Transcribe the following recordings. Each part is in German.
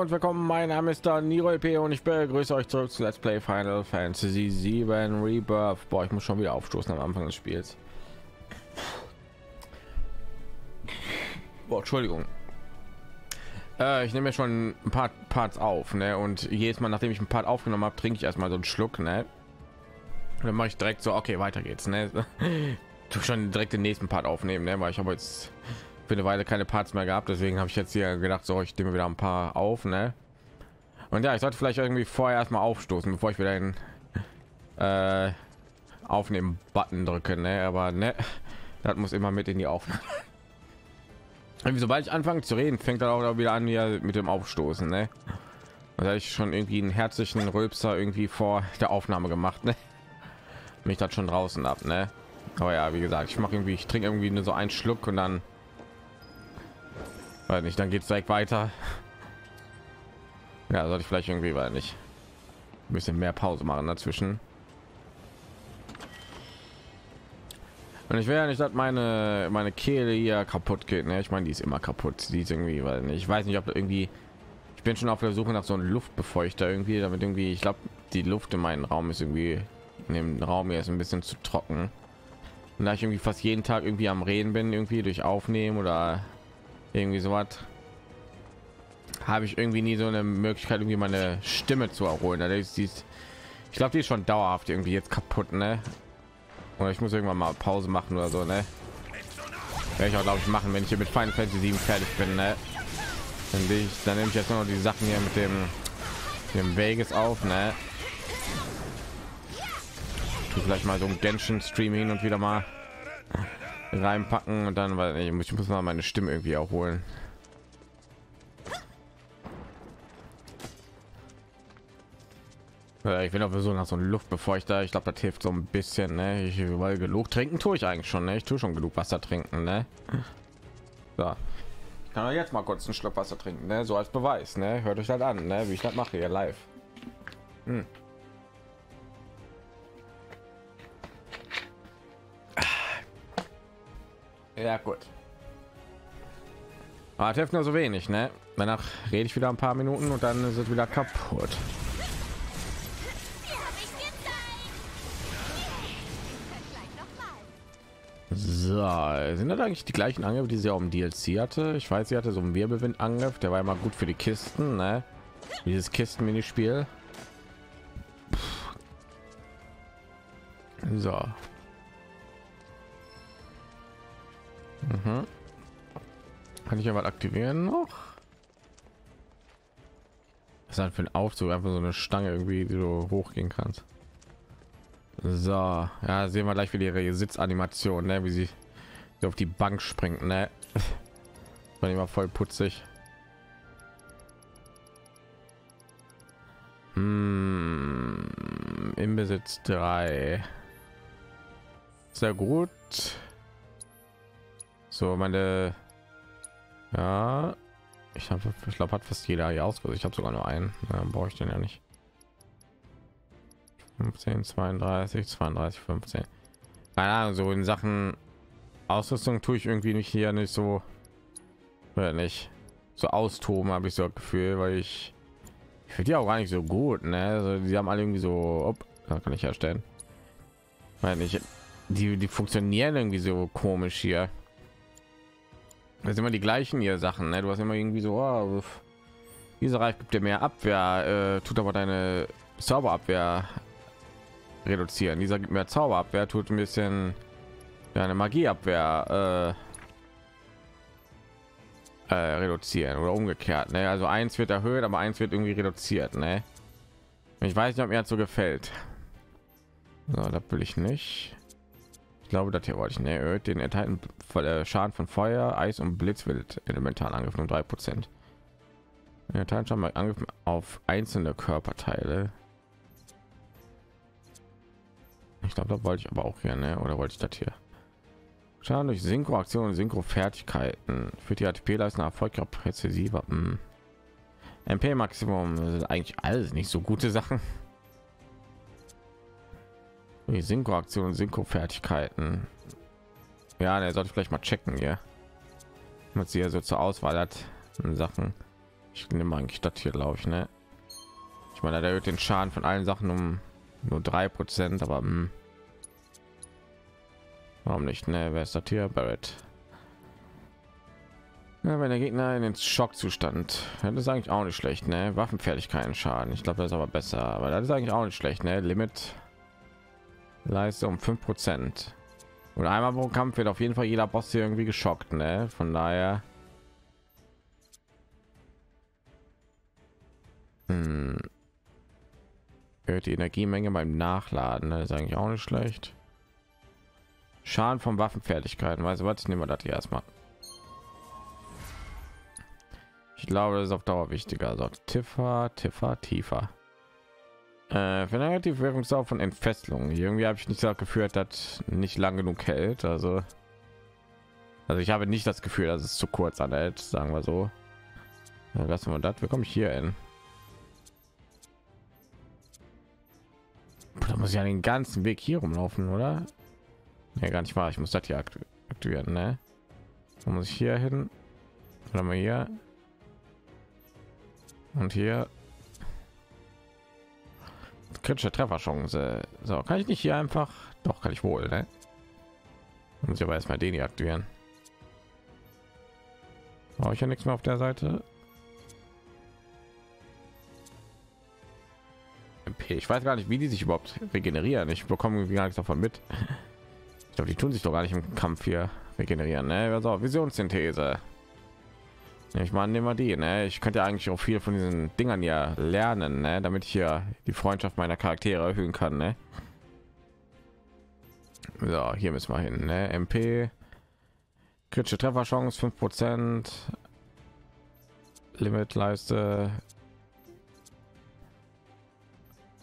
Hallo und willkommen, mein Name ist DanieruLP und ich begrüße euch zurück zu Let's Play Final Fantasy 7 Rebirth. Boah, ich muss schon wieder aufstoßen am Anfang des Spiels. Boah, Entschuldigung. Ich nehme ja schon ein paar Parts auf, ne? Und jedes Mal, nachdem ich ein Part aufgenommen habe, trinke ich erstmal so einen Schluck, ne? Und dann mache ich direkt so, okay, weiter geht's, ne? Schon direkt den nächsten Part aufnehmen, ne? Weil ich habe jetzt für eine Weile keine Parts mehr gehabt, deswegen habe ich jetzt hier gedacht, so, ich nehme wieder ein paar auf, ne? Und ja, ich sollte vielleicht irgendwie vorher erstmal aufstoßen, bevor ich wieder den Aufnehmen-Button drücke, ne? Aber ne, das muss immer mit in die Aufnahme. Irgendwie, sobald ich anfange zu reden, fängt dann auch wieder an hier mit dem Aufstoßen, ne? Und da ich schon irgendwie einen herzlichen Rülpser irgendwie vor der Aufnahme gemacht, ne? Mich das schon draußen ab, ne? Aber ja, wie gesagt, ich mache irgendwie, ich trinke irgendwie nur so einen Schluck und dann weil nicht, dann geht es direkt weiter. Ja, sollte ich vielleicht irgendwie, weil nicht ein bisschen mehr Pause machen dazwischen. Und ich wäre ja nicht, dass meine Kehle hier kaputt geht, ne? Ich meine, die ist immer kaputt, die ist irgendwie, weil ich weiß nicht, ob da irgendwie, ich bin schon auf der Suche nach so einem Luftbefeuchter irgendwie, damit irgendwie, ich glaube, die Luft in meinem Raum ist irgendwie, in dem Raum hier ist ein bisschen zu trocken. Und da ich irgendwie fast jeden Tag irgendwie am Reden bin, irgendwie durch Aufnehmen oder irgendwie so was, habe ich irgendwie nie so eine Möglichkeit, irgendwie meine Stimme zu erholen. Also ich glaube, die ist schon dauerhaft irgendwie jetzt kaputt, ne? Oder ich muss irgendwann mal Pause machen oder so, ne? Werde ich auch, glaube ich, machen, wenn ich hier mit Final Fantasy 7 fertig bin, ne? Dann nehme ich jetzt noch die Sachen hier mit dem Vegas auf, ne? Tu vielleicht mal so ein Genshin-Stream hin und wieder mal reinpacken und dann, weil ich muss mal meine Stimme irgendwie erholen. Ich bin auf der Suche nach so einem Luftbefeuchter. Ich glaube, das hilft so ein bisschen, ne? Weil genug trinken tue ich eigentlich schon, ne? Ich tue schon genug Wasser trinken, ne? So. Ich kann jetzt mal kurz einen Schluck Wasser trinken, ne? So als Beweis, ne? Hört euch das an, ne? Wie ich das mache hier live. Hm. Ja gut. Aber das hilft nur so wenig, ne? Danach rede ich wieder ein paar Minuten und dann ist es wieder kaputt. So, sind das eigentlich die gleichen Angriffe, die sie auch im DLC hatte? Ich weiß, sie hatte so einen Wirbelwind-Angriff, der war immer gut für die Kisten, ne? Dieses Kisten-Minispiel. So. Mhm. Kann ich ja was aktivieren noch? Was ist halt für ein Aufzug, einfach so eine Stange irgendwie, die du hochgehen kannst. So, ja, sehen wir gleich wieder ihre Sitzanimation, ne? Wie sie auf die Bank springt, ne? War immer voll putzig. Hm, im Besitz 3. Sehr gut. So, meine, ja, ich glaube, hat fast jeder hier ausgesucht. Ich habe sogar nur einen, ja, brauche ich den ja nicht. 15, 32, 32, 15. Keine Ahnung, so in Sachen Ausrüstung tue ich irgendwie nicht hier nicht so, oder nicht so austoben, habe ich so ein Gefühl, weil ich finde die auch gar nicht so gut, ne? Also, die haben alle irgendwie so, ob, da kann ich herstellen, weil nicht die funktionieren irgendwie so komisch hier. Das sind immer die gleichen hier Sachen, ne? Du hast immer irgendwie so, oh, dieser Reif gibt dir mehr Abwehr, tut aber deine Zauberabwehr reduzieren. Dieser gibt mehr Zauberabwehr, tut ein bisschen deine Magieabwehr reduzieren oder umgekehrt, ne? Also eins wird erhöht, aber eins wird irgendwie reduziert, ne? Ich weiß nicht, ob mir das so gefällt. So, das will ich nicht. Ich glaube, das hier wollte ich, ne? Den enthalten Schaden von Feuer, Eis und Blitz wird elementar angegriffen um 3%. Erteilen schon mal angegriffen auf einzelne Körperteile. Ich glaube, da wollte ich aber auch hier, ne? Oder wollte ich das hier? Schaden durch Synchro-Aktionen und Synchro-Fertigkeiten für die HP-Leistung erfolgreich präzisiver. MP-Maximum sind eigentlich alles nicht so gute Sachen. Die Synchro-Aktionen, Synchro-Fertigkeiten. Ja, der sollte vielleicht mal checken hier. Was sie ja so zur Auswahl hat in Sachen. Ich nehme eigentlich das hier, glaube ich, ne? Ich meine, er erhöht den Schaden von allen Sachen um nur 3%, aber warum nicht, ne? Wer ist das hier? Barrett. Ja, wenn der Gegner in den Schockzustand, das ist eigentlich auch nicht schlecht, ne? Waffenfertigkeiten Schaden, ich glaube, das ist aber besser, aber das ist eigentlich auch nicht schlecht, ne? Limit Leiste um 5% und einmal pro Kampf wird auf jeden Fall jeder Boss hier irgendwie geschockt, ne? Von daher hört die Energiemenge beim Nachladen, ne? Das ist eigentlich auch nicht schlecht. Schaden von Waffenfertigkeiten, weißt du was, nehmen wir das hier erstmal. Ich glaube, das ist auf Dauer wichtiger. Also tiefer. Relativ Wirkungsdauer von Entfesselung. Irgendwie habe ich nicht das Gefühl, dass nicht lang genug hält. Also ich habe nicht das Gefühl, dass es zu kurz anhält, sagen wir so. Dann lassen wir das. Wir kommen hier hin. Da muss ich ja den ganzen Weg hier rumlaufen, oder? Ja, gar nicht wahr. Ich muss das hier aktivieren, ne? Dann muss ich hier hin. Dann haben wir hier. Und hier kritische Trefferchance. So, kann ich nicht hier einfach? Doch, kann ich wohl, ne? Muss ich aber erstmal den hier aktivieren. Brauche ich ja nichts mehr auf der Seite. MP. Ich weiß gar nicht, wie die sich überhaupt regenerieren. Ich bekomme gar nichts davon mit. Ich glaube, die tun sich doch gar nicht im Kampf hier regenerieren, ne? Also, Visionssynthese. Ich meine, nehmen wir die, ne? Ich könnte ja eigentlich auch viel von diesen Dingern ja lernen, ne? Damit ich hier die Freundschaft meiner Charaktere erhöhen kann, ne? So, hier müssen wir hin, ne? MP, kritische Trefferchance 5%, Limitleiste.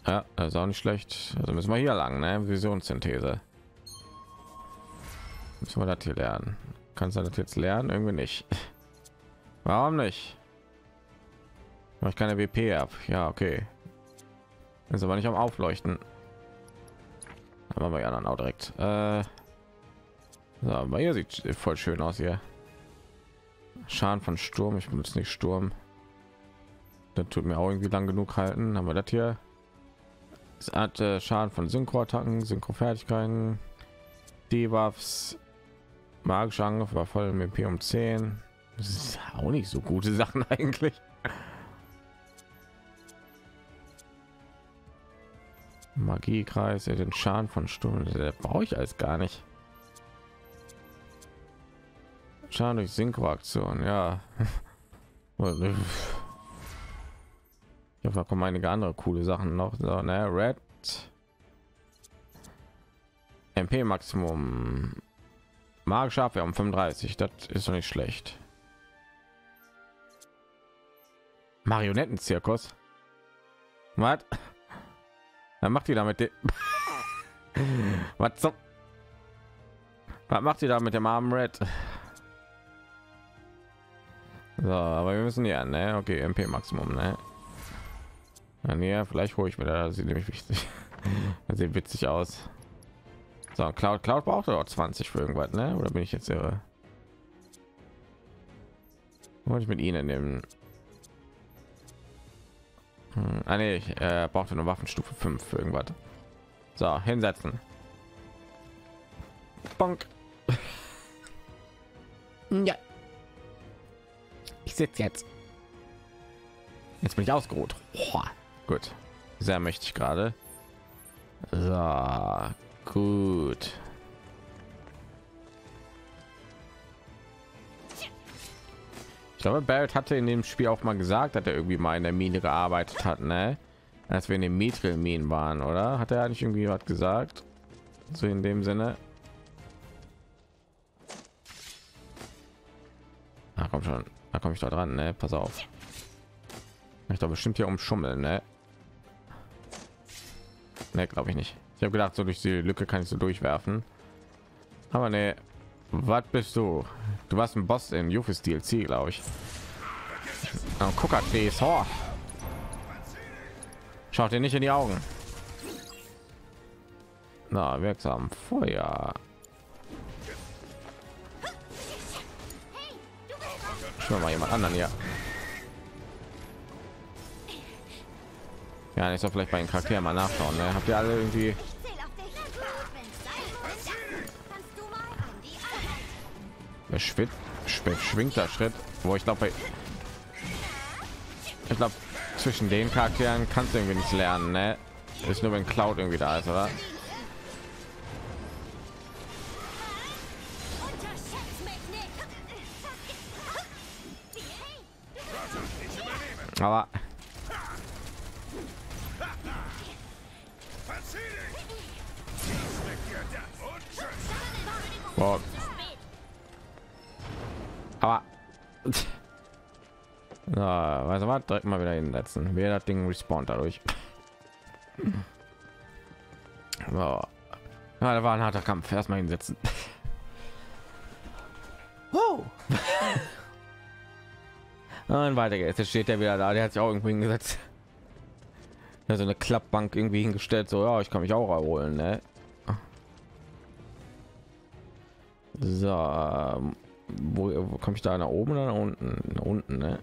Ja, das ist auch nicht schlecht. Also müssen wir hier lang, ne? Visionssynthese. Müssen wir das hier lernen? Kannst du das jetzt lernen? Irgendwie nicht. Warum nicht? Ich keine WP ab. Ja, okay. Ist aber nicht am Aufleuchten. Aber wir ja dann auch direkt. So, aber hier sieht voll schön aus hier. Schaden von Sturm. Ich benutze nicht Sturm. Das tut mir auch irgendwie lang genug halten. Haben wir das hier? Es hat Schaden von Synchroattacken, Synchrofertigkeiten, Debuffs, magischer Angriff war voll im MP um 10. Das ist auch nicht so gute Sachen eigentlich. Magiekreis, den Schaden von Sturm, brauche ich alles gar nicht. Schaden durch Synchroaktion, ja. Ich hoffe, da kommen einige andere coole Sachen noch. So, ne? Red MP Maximum, magische Abwehr um 35, das ist doch nicht schlecht. Marionettenzirkus. Was? Dann macht ihr damit? Was? Was macht ihr da mit dem armen Red? So, aber wir müssen ja, ne? Okay, MP Maximum, ne? Dann hier, vielleicht hole ich mir da. Das sieht nämlich wichtig. Das sieht witzig aus. So, Cloud braucht doch 20 für irgendwas, ne? Oder bin ich jetzt irre? Wollte ich mit ihnen nehmen? Nee, ich brauchte eine Waffenstufe 5 für irgendwas. So, hinsetzen. Bonk. Ja. Ich sitze jetzt. Jetzt bin ich ausgeruht. Oh, gut. Sehr mächtig gerade. So, gut. Ich glaube, Barrett hatte in dem Spiel auch mal gesagt, dass er irgendwie mal in der Mine gearbeitet hat, ne? Als wir in den Mithril-Minen waren, oder? Hat er nicht irgendwie was gesagt? So in dem Sinne. Ah, komm schon. Da komme ich da dran, ne? Pass auf. Ich glaube bestimmt hier umschummeln, ne? Ne, glaube ich nicht. Ich habe gedacht, so durch die Lücke kann ich so durchwerfen. Aber ne. Was bist du? Du warst ein Boss in Yuffies DLC, glaube ich. Oh, guck mal, oh. Schaut dir nicht in die Augen. Na, wirksam Feuer. Schon mal jemand anderen, ja. Ja, ich soll vielleicht bei den Charakteren mal nachschauen, ne? Habt ihr alle irgendwie schwingter Schritt, wo ich glaube, zwischen den Charakteren kannst du irgendwie nicht lernen, ne? Ist nur wenn Cloud irgendwie da ist, oder? Aber wow. Aber na, weißt du was, direkt mal wieder hinsetzen, wer das Ding respawnt dadurch. Wow. Ja, da war ein harter Kampf, erstmal hinsetzen. Wow. Und weiter geht's. Jetzt steht er wieder da, der hat sich auch irgendwie hingesetzt. Also eine Klappbank irgendwie hingestellt, so ja, ich kann mich auch erholen, ne? So, wo komme ich da, nach oben oder nach unten? Nach unten, ne?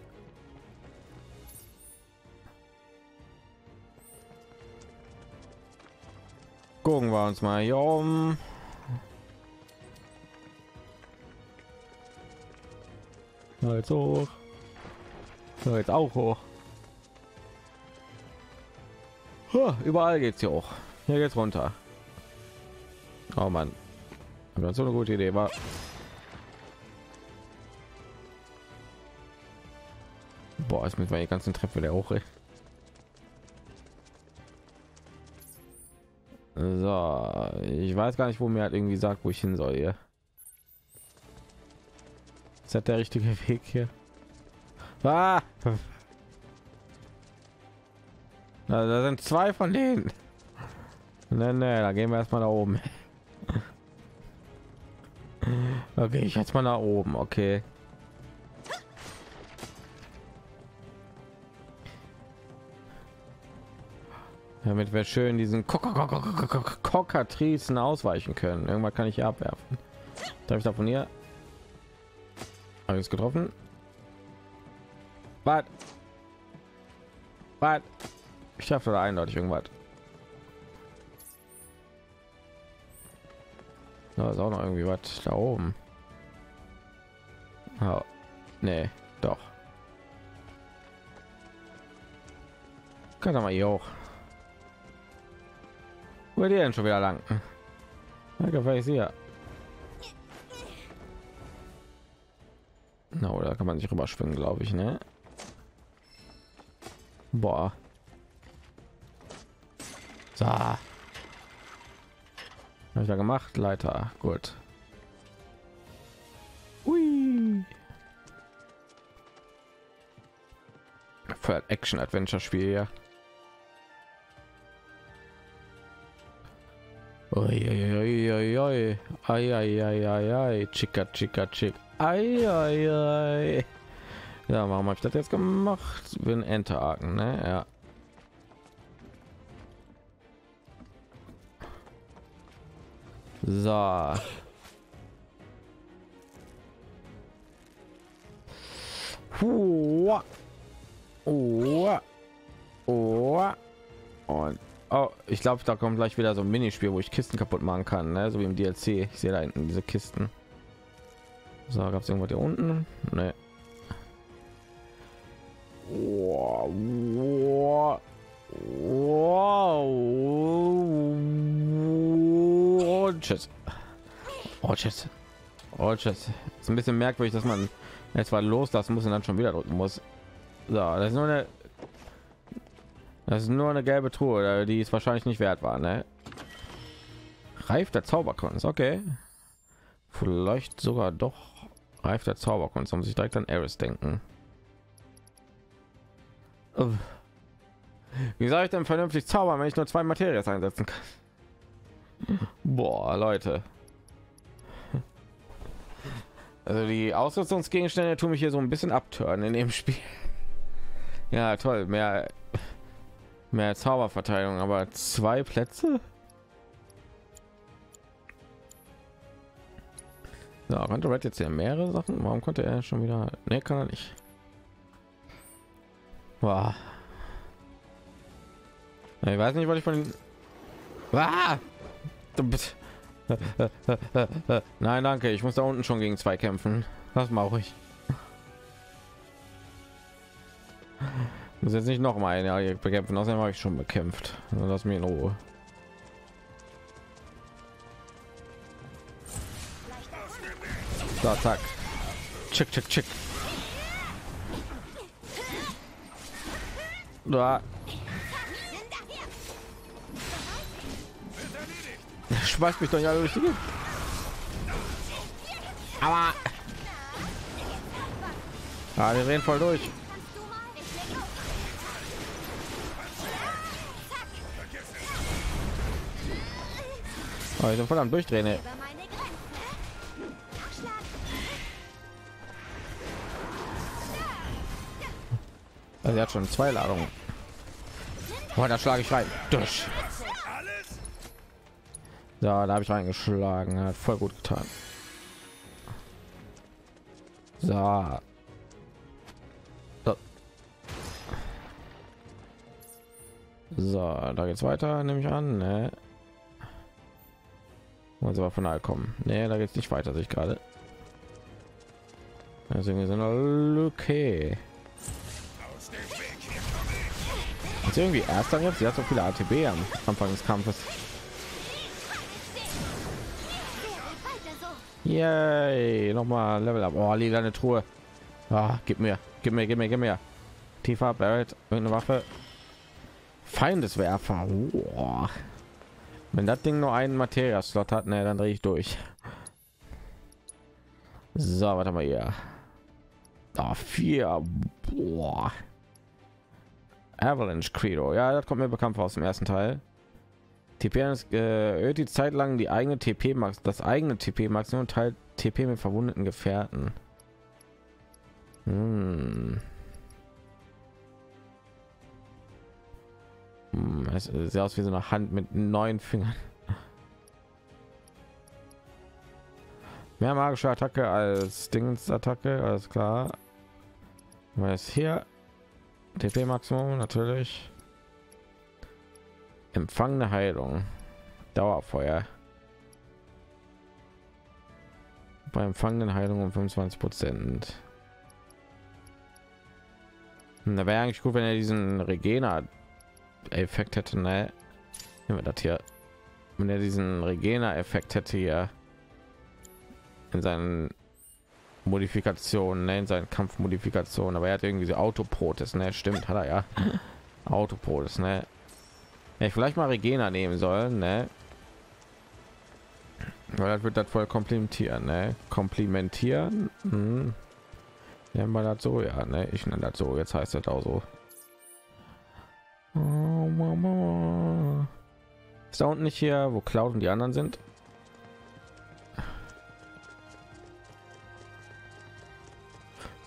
Gucken wir uns mal hier um. Jetzt hoch. So, jetzt auch hoch. Überall geht's hier hoch. Hier geht's runter. Oh man, das so eine gute Idee war. Boah, es mit meiner ganzen Treppe der hoch. Ey. So, ich weiß gar nicht, wo mir halt irgendwie sagt, wo ich hin soll hier. Ist das der richtige Weg hier? Ah! Also, da sind zwei von denen. Nee, nee, da gehen wir erstmal nach oben. Da gehe ich jetzt mal nach oben, okay. Damit wir schön diesen Kokatrizen ausweichen können. Irgendwann kann ich hier abwerfen. Darf ich da von hier? Habe ich es getroffen? Was? Was? Ich schaffe da eindeutig irgendwas. Da ist auch noch irgendwie was da oben. Oh, nee, doch. Kann doch mal hier hoch. Wo geht ihr denn schon wieder lang? Danke, vielleicht hier. Na, oder kann man nicht rüberschwimmen, glaube ich, ne? Boah. So. Habe ich ja gemacht, Leiter. Gut. Ui. Für ein Action-Adventure-Spiel hier. Oi, oi, chica, chica, chick. Ei. Ja, warum habe ich das jetzt gemacht? Bin Enterhaken, ne? Ja. So. Hua. Hua. Hua. Und oh, ich glaube, da kommt gleich wieder so ein Minispiel, wo ich Kisten kaputt machen kann, ne? So wie im DLC. Ich sehe da hinten diese Kisten. So, gab es irgendwas hier unten? Nee. Wow. Wow. Wow. Oh, tschüss. Ist ein bisschen merkwürdig, dass man jetzt mal loslassen muss und dann schon wieder drücken muss. So, das ist nur eine gelbe Truhe, die ist wahrscheinlich nicht wert war, ne? Reif der Zauberkunst, okay. Vielleicht sogar doch Reif der Zauberkunst, muss ich direkt an Eris denken. Wie soll ich denn vernünftig zaubern, wenn ich nur zwei Materials einsetzen kann? Boah, Leute. Also die Ausrüstungsgegenstände tun mich hier so ein bisschen abtören in dem Spiel. Ja, toll, mehr Zauberverteilung, aber zwei Plätze? So, konnte Red jetzt ja mehrere Sachen? Warum konnte er schon wieder? Ne, kann er nicht. Wow. Ich weiß nicht, was ich von den... Ah! Nein, danke. Ich muss da unten schon gegen zwei kämpfen. Das mache ich. Muss jetzt nicht noch mal eine bekämpfen. Außerdem habe ich schon bekämpft. Lass mich in Ruhe. So, zack. Chick, chick, chick. Da. Schmeißt mich doch ja durch die Gegend. Aber ja, wir reden voll durch. Oh, ich bin voll am Durchdrehen. Ey. Also er hat schon zwei Ladungen. Oh, da schlage ich rein. Durch. Ja, da habe ich reingeschlagen. Hat voll gut getan. So. So, so da geht's weiter, nehme ich an. Ne? Wollen sie aber von nahe kommen? Nee, da geht's nicht weiter, sich gerade. Also wir sind okay. Ist irgendwie erster jetzt? Sie hat so viele ATB am Anfang des Kampfes. Yay, noch mal Level up. Oh, lila eine Truhe. Ah, gib mir. Tiefer Barrett, irgendeine Waffe. Feindeswerfer. Oh. Wenn das Ding nur einen Materia-Slot hat, ne, dann drehe ich durch. So, warte mal hier. Da 4. Boah. Avalanche Credo. Ja, das kommt mir bekannt aus dem ersten Teil. TP erhöht die Zeit lang die eigene TP Max, das eigene TP Max und teilt TP mit verwundeten Gefährten. Es sieht aus wie so eine Hand mit 9 Fingern. Mehr magische Attacke als Dings-Attacke, alles klar. Was hier? TP Maximum natürlich. Empfangene Heilung. Dauerfeuer. Bei empfangenen Heilung um 25%. Da wäre eigentlich gut, wenn er diesen Regener-Effekt hätte. Ne, nehmen wir das hier. Wenn er diesen Regener-Effekt hätte hier in seinen Modifikationen, ne, in seinen Kampfmodifikationen. Aber er hat irgendwie so Autoprotes. Ne, stimmt, hat er ja. Autoprotes. Ne. Ich vielleicht mal Regena nehmen sollen, ne? Weil das wird das voll komplimentieren, ne? Komplimentieren. Nennen wir das so, ja, ne? Ich nenne das so, jetzt heißt das auch so. Oh, Mama. Ist da unten nicht hier, wo Cloud und die anderen sind?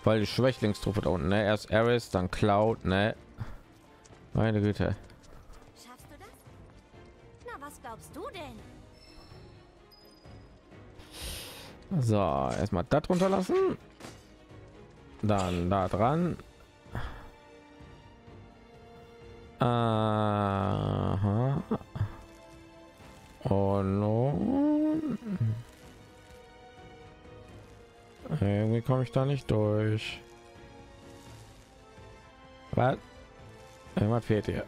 Weil die Schwächlingstruppe da unten, ne? Erst Ares, dann Cloud, ne? Meine Güte. Du denn? So, erstmal das runterlassen, dann da dran. Aha. Oh no. Irgendwie komme ich da nicht durch. Was? Irgendwas fehlt hier.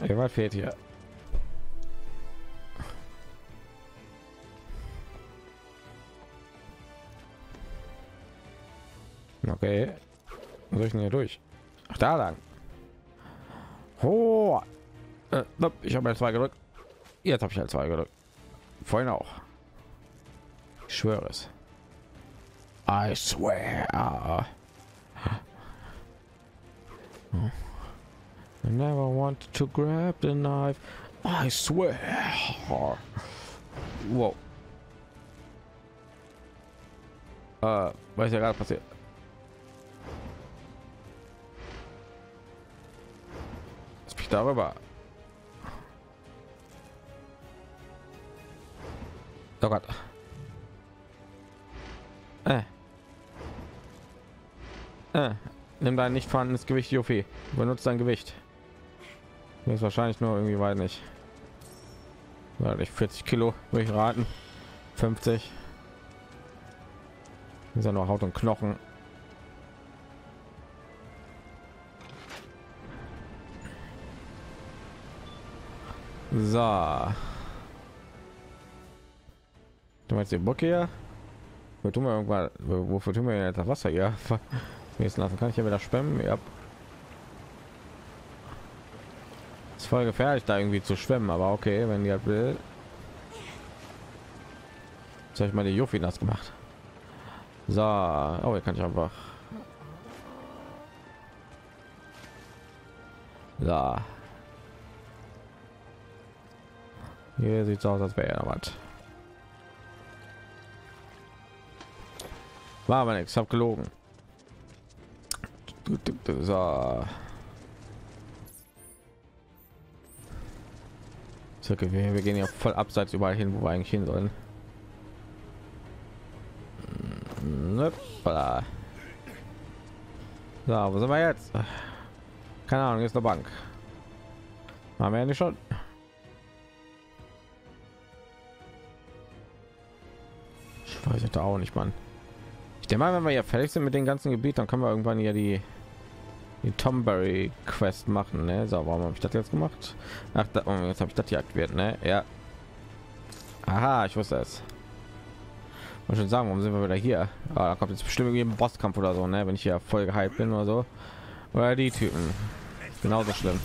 Irgendwas fehlt hier. Okay. Wo soll ich denn hier durch? Ach, da lang. Oh. Ich habe L2 gedrückt. Jetzt habe ich L2 gedrückt. Vorhin auch. Ich schwöre es. I swear. Oh. I never want to grab the knife. I swear. Wow. Was ist ja gerade passiert? Was bin ich darüber? Oh Gott. Nimm dein nicht vorhandenes Gewicht, Yuffie. Benutzt dein Gewicht. Mir ist wahrscheinlich nur irgendwie weit nicht. Ich 40 Kilo würde ich raten. 50. Ist ja nur Haut und Knochen. So. Du meinst die Burg hier? Wir tun wir irgendwann, wofür tun wir jetzt das Wasser hier? Nächsten lassen kann ich ja wieder schwimmen. Ja. Ist voll gefährlich da irgendwie zu schwimmen, aber okay, wenn ihr will. Jetzt habe ich mal die Yuffie nass gemacht. So, oh, hier kann ich einfach. So. Hier sieht es aus, als wäre ja noch was. War aber nichts, hab gelogen. So. Wir gehen ja voll abseits überall hin, wo wir eigentlich hin sollen. So, wo sind wir jetzt? Keine Ahnung, ist eine Bank. Haben wir ja nicht schon. Ich weiß auch nicht, Mann. Ich denke mal, wenn wir ja fertig sind mit dem ganzen Gebiet, dann können wir irgendwann ja die Tomberry Quest machen, ne? So, warum habe ich das jetzt gemacht? Ach, da, oh, jetzt habe ich das hier aktiviert, ne? Ja. Aha, ich wusste es. Und schon sagen, warum sind wir wieder hier? Ah, da kommt jetzt bestimmt irgendwie ein Bosskampf oder so, ne? Wenn ich ja voll gehypt bin oder so. Oder die Typen. Genauso schlimm.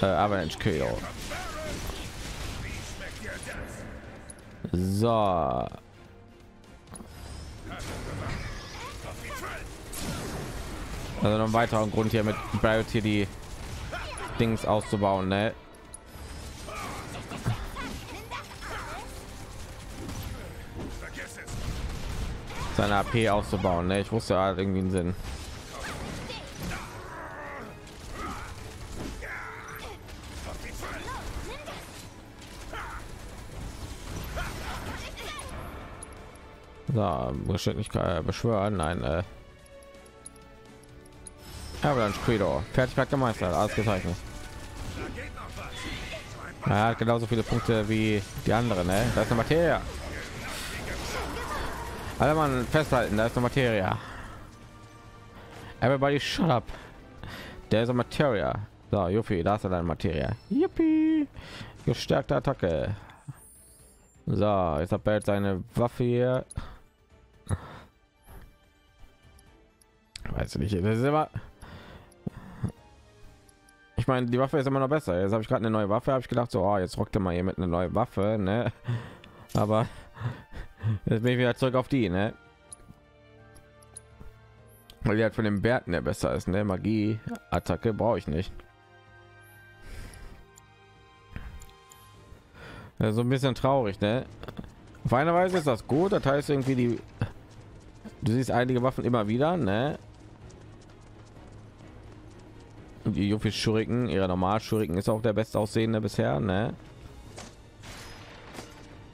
Avalanche Kill. So. Also noch ein weiterer Grund hier mit Barrett hier die Dings auszubauen, ne? Seine AP auszubauen, ne? Ich wusste ja halt irgendwie einen Sinn. Da Beständigkeit beschwören, nein, aber dann Credo Fertigkeit gemeistert, alles gezeichnet. Er hat genauso viele Punkte wie die anderen, ne? Da ist eine Materie, alle Mann festhalten, da ist eine Materie. Everybody shut up, der ist ein Materie. So, Yuffie, da ist eine Materie. Yuppie, gestärkte Attacke. So, jetzt hat Bert seine Waffe hier. Weiß nicht, das ist immer, ich meine, die Waffe ist immer noch besser. Jetzt habe ich gerade eine neue Waffe, habe ich gedacht so, oh, jetzt rockte mal hier mit einer neuen Waffe, ne? Aber jetzt bin ich wieder zurück auf die, ne? Weil die halt von den Bärten der besser ist, ne? Magie Attacke brauche ich nicht. Ja, so ein bisschen traurig, ne? Auf eine Weise ist das gut, das heißt irgendwie die, du siehst einige Waffen immer wieder, ne? Und die Yuffie Schuriken, ihre normal Schuriken ist auch der best aussehende bisher, ne?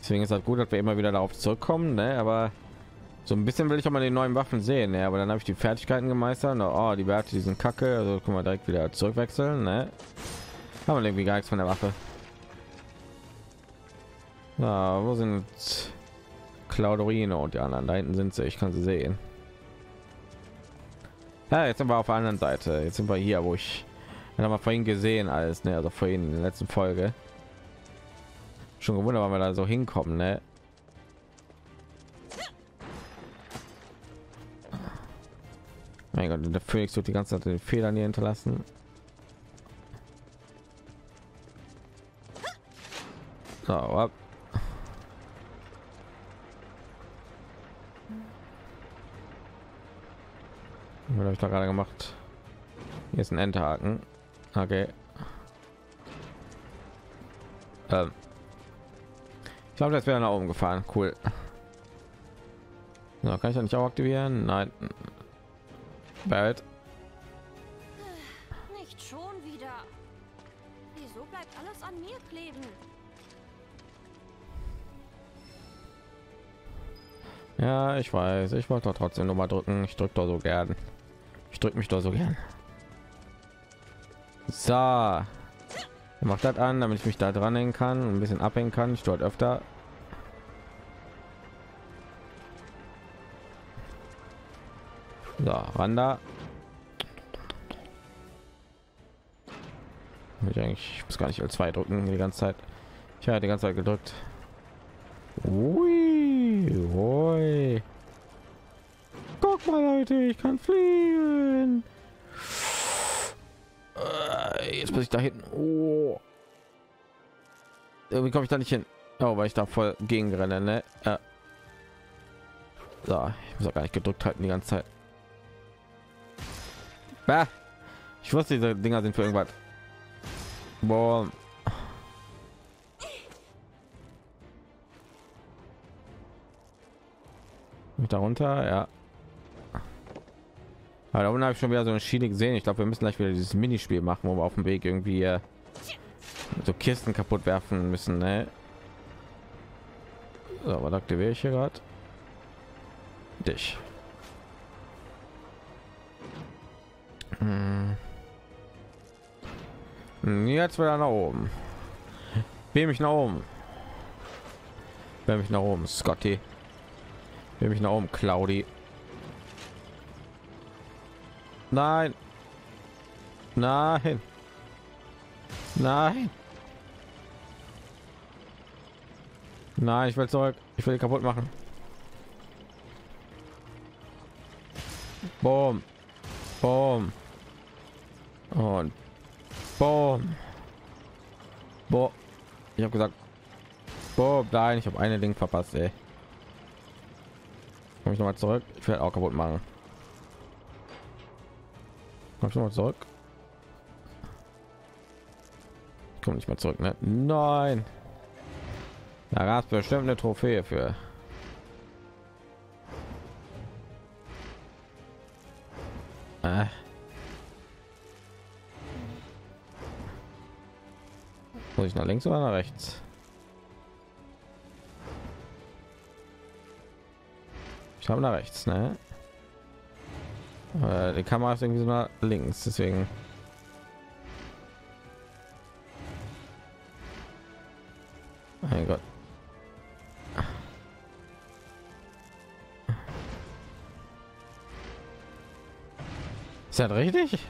Deswegen ist das gut, dass wir immer wieder darauf zurückkommen, ne? Aber so ein bisschen will ich auch mal die neuen Waffen sehen, ne? Aber dann habe ich die Fertigkeiten gemeistert, ne? Oh, die Werte, die sind kacke, also können wir direkt wieder zurückwechseln, ne? Haben wir irgendwie gar nichts von der Waffe. Na, wo sind Claudorino und die anderen? Da hinten sind sie, ich kann sie sehen. Ja, jetzt sind wir auf der anderen Seite. Jetzt sind wir hier, wo ich dann mal vorhin gesehen alles, ne? Also vorhin in der letzten Folge. Schon gewundert, wann wir da so hinkommen, ne? Mein Gott, der Phoenix wird die ganze Zeit den Federn hier hinterlassen. So, was habe ich da gerade gemacht? Hier ist ein Endhaken. Okay. Ich glaube, das wäre nach oben gefahren. Cool. Ja, kann ich ja nicht auch aktivieren? Nein. Bald. Nicht schon wieder. Wieso bleibt alles an mir kleben? Ja, ich weiß, ich wollte doch trotzdem noch mal drücken. Ich drücke doch so gern. Ich drücke mich doch so gern. So. Mach das an, damit ich mich da dran hängen kann, ein bisschen abhängen kann. Ich dort öfter. So, ran da. Ich muss gar nicht L2 drücken die ganze Zeit. Ich habe die ganze Zeit gedrückt. Ui, ui. Guck mal, Leute, ich kann fliegen. Jetzt muss ich da hinten. Oh. Irgendwie komme ich da nicht hin. Oh, weil ich da voll gegen renne, ne? So, ich muss auch gar nicht gedrückt halten die ganze Zeit. Bah. Ich wusste, diese Dinger sind für irgendwas. Boah. Darunter, ja. Aber da unten habe ich schon wieder so eine Schiene gesehen. Ich glaube, wir müssen gleich wieder dieses Minispiel machen, wo wir auf dem Weg irgendwie so Kisten kaputt werfen müssen. Ne? So, aber da aktiviere ich hier gerade dich. Jetzt wieder nach oben. Will mich nach oben. Will mich nach oben, Scotty. Will mich nach oben, Claudi. Nein. Nein. Nein. Nein, ich will zurück. Ich will die kaputt machen. Boom. Boom. Und boom. Boom. Ich habe gesagt, boom. Nein, ich habe eine Ding verpasst, ey. Komm ich noch mal zurück. Ich werde auch kaputt machen. Komm ich noch mal zurück. Ich komme nicht mal zurück, ne? Nein. Da gab es bestimmt eine Trophäe für. Muss ich nach links oder nach rechts? Ich habe nach rechts, ne? Die Kamera ist irgendwie so nach links, deswegen. Mein Gott. Ist das richtig?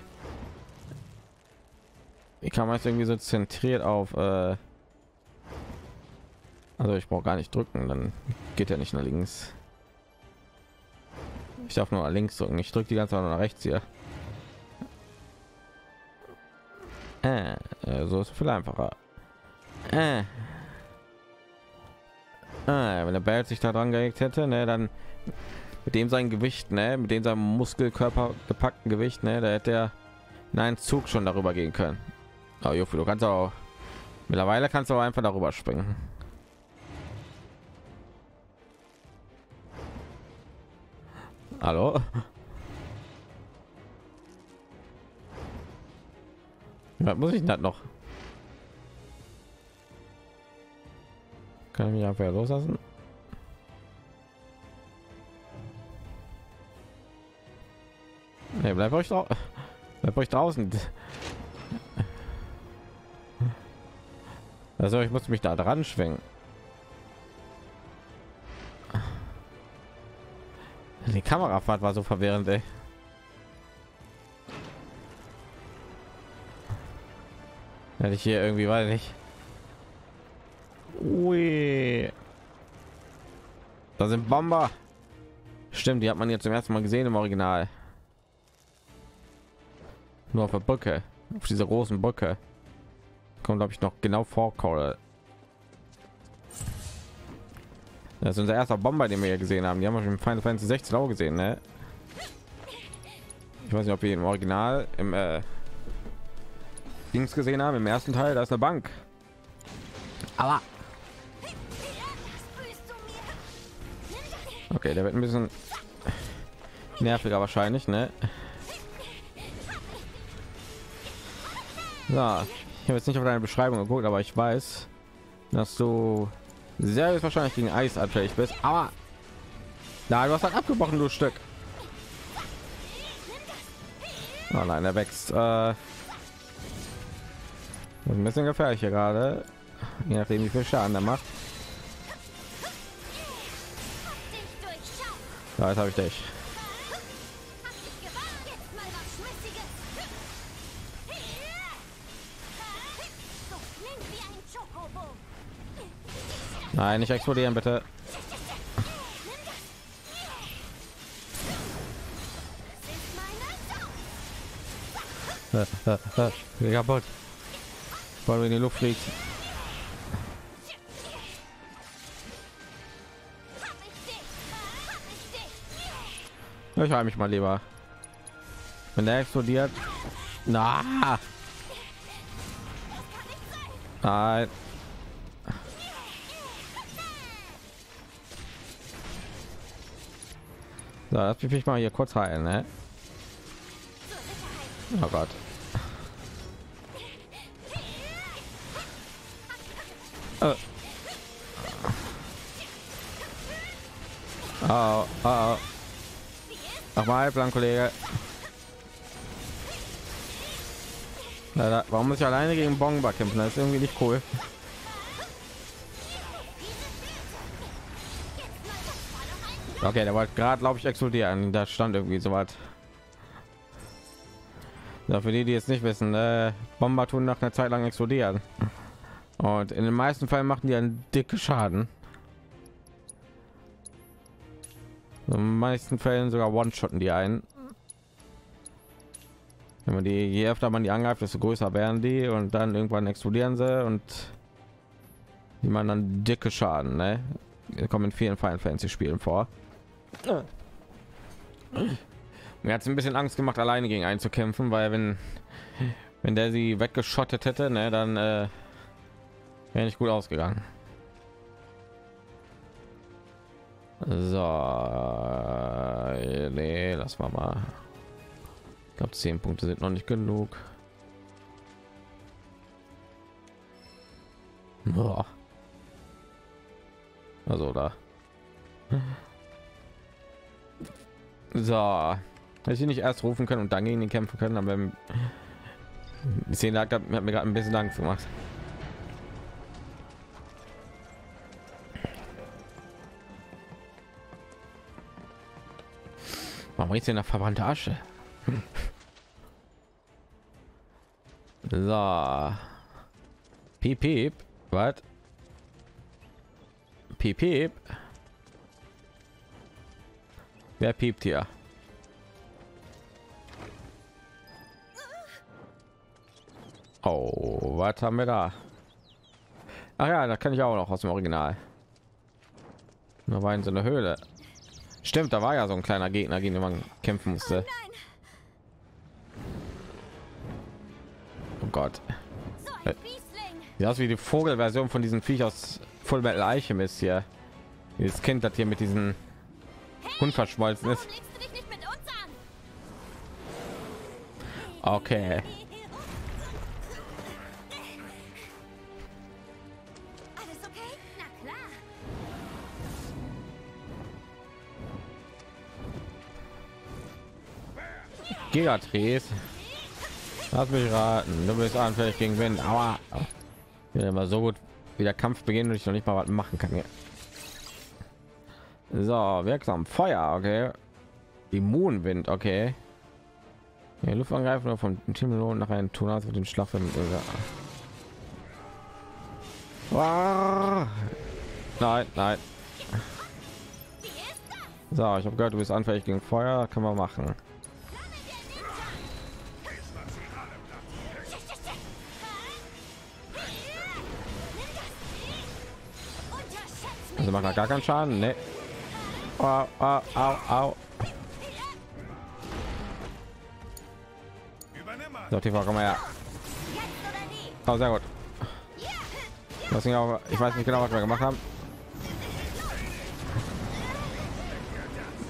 Die Kamera ist irgendwie so zentriert auf. Also ich brauche gar nicht drücken, dann geht er nicht nach links. Ich darf nur links drücken. Ich drücke die ganze Zeit nach rechts hier. So ist es viel einfacher. Wenn der Bär sich da dran gelegt hätte, ne, dann mit dem sein Gewicht, ne, mit dem seinem Muskelkörper gepackten Gewicht, ne, da hätte er einen Zug schon darüber gehen können. Oh, Yuffie, du kannst auch mittlerweile kannst du auch einfach darüber springen. Hallo? Was muss ich denn noch? Kann ich mich einfach loslassen? Nee, bleib euch draußen. Also ich muss mich da dran schwingen. Die Kamerafahrt war so verwirrend, ey. Hätte ich hier irgendwie, weiß nicht. Ui. Da sind Bomber. Stimmt, die hat man jetzt zum ersten Mal gesehen im Original. Nur auf der Brücke. Auf dieser großen Brücke. Kommt, glaube ich, noch genau vor Call. Das ist unser erster Bomber, den wir hier gesehen haben. Die haben wir schon im Final Fantasy 16 auch gesehen, ne? Ich weiß nicht, ob wir im Original im Dings gesehen haben. Im ersten Teil, da ist eine Bank. Aber okay, der wird ein bisschen nerviger wahrscheinlich, ne? Ja, ich habe jetzt nicht auf deine Beschreibung geguckt, aber ich weiß, dass du sehr wahrscheinlich gegen Eis anfällig bist, aber Na, du hast halt abgebrochen, du Stück. Oh nein, er wächst. Ein bisschen gefährlich hier gerade, je nachdem wie viel Schaden er macht. Ja, jetzt habe ich dich. Nein, nicht explodieren, bitte. Kaputt. Weil wir in die Luft fliegt. Ich heile mich mal lieber. Wenn der explodiert. Na. Nein. So, lass mich mal hier kurz heilen, ne? Oh Gott. Oh, oh, oh. Nochmal, Plan-Kollege. Warum muss ich alleine gegen Bomber kämpfen? Das ist irgendwie nicht cool. Okay, der wollte gerade, glaube ich, explodieren. Da stand irgendwie so was. Ja, für die, die jetzt nicht wissen, Bomber tun nach einer Zeit lang explodieren. Und in den meisten Fällen machen die einen dicken Schaden. In den meisten Fällen sogar One-Shotten die einen. Wenn man die, je öfter man die angreift, desto größer werden die und dann irgendwann explodieren sie und die machen dann dicke Schaden, ne? Die kommen in vielen Final Fantasy Spielen vor. Mir hat es ein bisschen Angst gemacht, alleine gegen einen zu kämpfen, weil wenn der sie weggeschottet hätte, ne, dann wäre nicht gut ausgegangen. So, nee, lass mal. Ich glaube, 10 Punkte sind noch nicht genug. Boah. Also da. So, dass ich nicht erst rufen können und dann gegen ihn kämpfen können, aber im 10 hat mir gerade ein bisschen Angst gemacht. Warum riecht sie nach verbrannter Asche? So. Piep, piep. Was? Piep, piep. Wer piept hier? Oh, was haben wir da? Ach ja, da kann ich auch noch aus dem Original. Da war in so einer Höhle. Stimmt, da war ja so ein kleiner Gegner, gegen den man kämpfen musste. Oh Gott. Ja, ist wie die Vogelversion von diesen Viech aus Fullmetal Alchemist hier. Dieses Kind, das hier mit diesen Hund verschmolzen ist. Okay. Gigatries. Lass mich raten, du bist anfällig gegen Wind. Aber immer so gut wie der Kampf beginnt und ich noch nicht mal was machen kann hier. So, wirksam Feuer, okay. Immunwind, okay. Ja, Luftangreifen oder vom Team nach einem Tunnel mit dem Schlaf. Nein, nein. So, ich habe gehört, du bist anfällig gegen Feuer, können wir machen. Also macht er gar keinen Schaden, ne? Au, au, au, au. So, TV, komm mal her. Oh, sehr gut. Ich weiß nicht genau, was wir gemacht haben.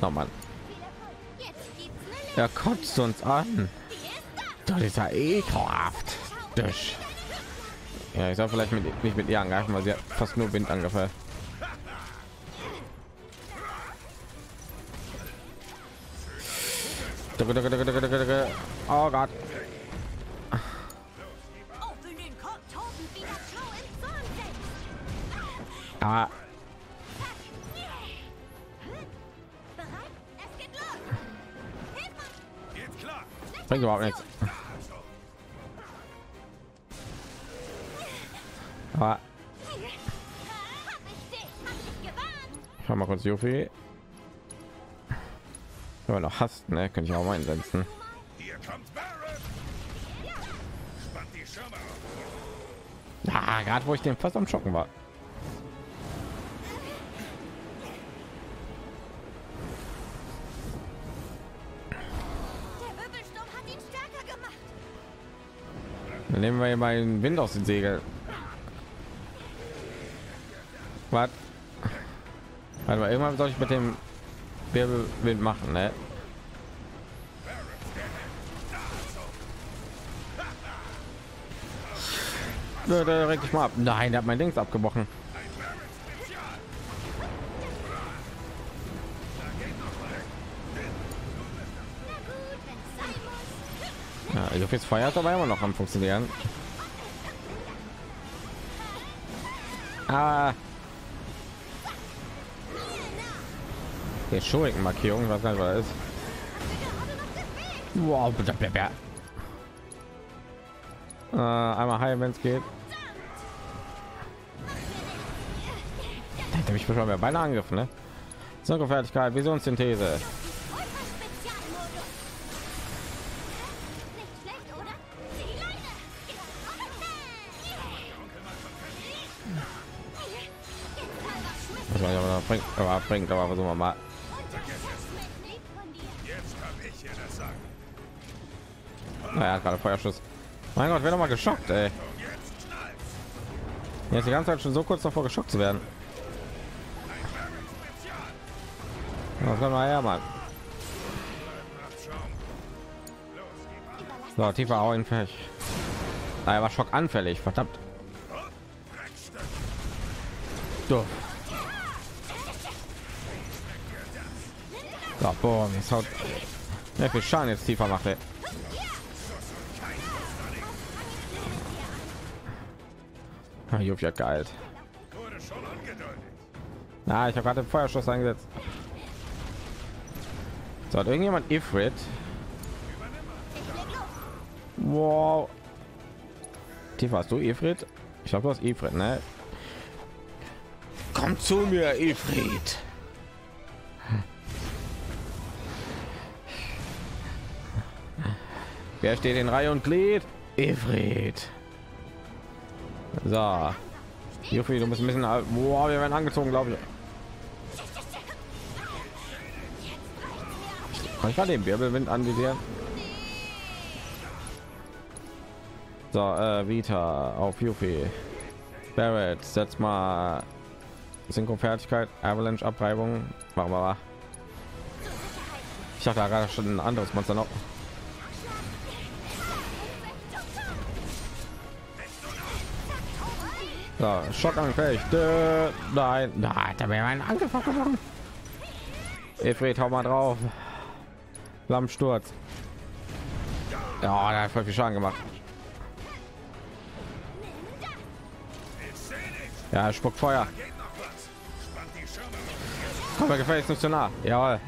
Oh Mann. Er kotzt uns an. Das ist ja ekelhaft. Ja, ich soll vielleicht nicht mit ihr angreifen, weil sie hat fast nur Wind angefallen. Oh Gott. Ah. Bringt überhaupt nichts. Ah. Ich hab mal kurz Yuffie. Wenn man noch hasst, ne, kann ich auch mal einsetzen. Ja, gerade wo ich den fast am Schocken war. Der Wirbelsturm hat ihn stärker gemacht. Dann nehmen wir hier mal den Wind aus den Segeln. Was? Warte mal, irgendwann soll ich mit dem Wirbelwind machen, ne? Da reg ich mal ab. Nein, der hat mein Dings abgebrochen. Ja, also fürs Feuer ist aber immer noch am Funktionieren. Ah. Der Schuriken-Markierung, was einfach ist. Wow, einmal heil, wenn es geht. Da hätte mich schon beinahe angegriffen, ne? Zirkelfertigkeit, Visionssynthese. Was soll ich aber noch bringen? Aber bringt, aber versuchen wir mal. Naja, gerade Feuerschuss. Mein Gott, wer noch mal geschockt, ey. Jetzt die ganze Zeit schon so kurz davor geschockt zu werden. Was kann man her, Mann? So, tiefer hauen, fertig. Er war schockanfällig, verdammt. So. So, boah, jetzt haut. Wie viel Schaden jetzt tiefer macht, ey. Yuffie hat geeilt. Na, ich habe gerade den Feuerschuss eingesetzt. So, hat irgendjemand Ifrit? Wow. Tifa, hast du Ifrit? Ich glaube, du hast Ifrit, ne? Komm zu mir, Ifrit. Wer steht in Reihe und Glied? Ifrit. So, Yuffie, du musst ein bisschen. Wow, wir werden angezogen, glaube ich. Kann ich mal den Wirbelwind anvisieren? So, Vita auf Yuffie. Barrett, setz mal Synchro-Fertigkeit, Avalanche-Abreibung. Machen wir mal. Ich dachte gerade schon ein anderes Monster noch. So, schockanfällig. Nein, nein, da wäre ein Angriff gemacht. Ifrit, hau mal drauf. Flammensturz. Ja, da hat voll viel Schaden gemacht. Ja, spuckt Feuer. Komm mal gefälligst nicht zu nah. Jawohl.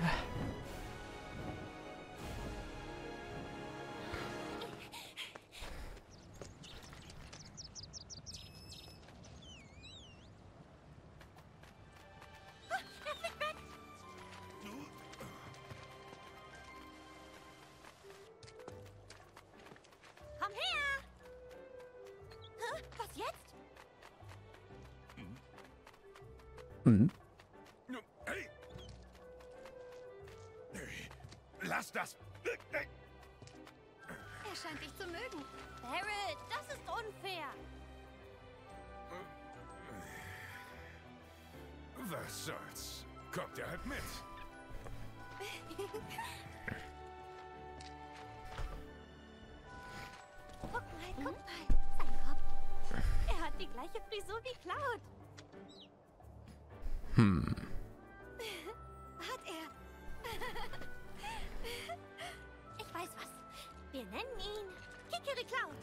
Lass das. Er scheint dich zu mögen. Barrett, das ist unfair. Was soll's? Kommt er halt mit. Guck mal, guck mal. Sein Kopf. Er hat die gleiche Frisur wie Cloud. Hat er. nennen ihn Kikiri Cloud.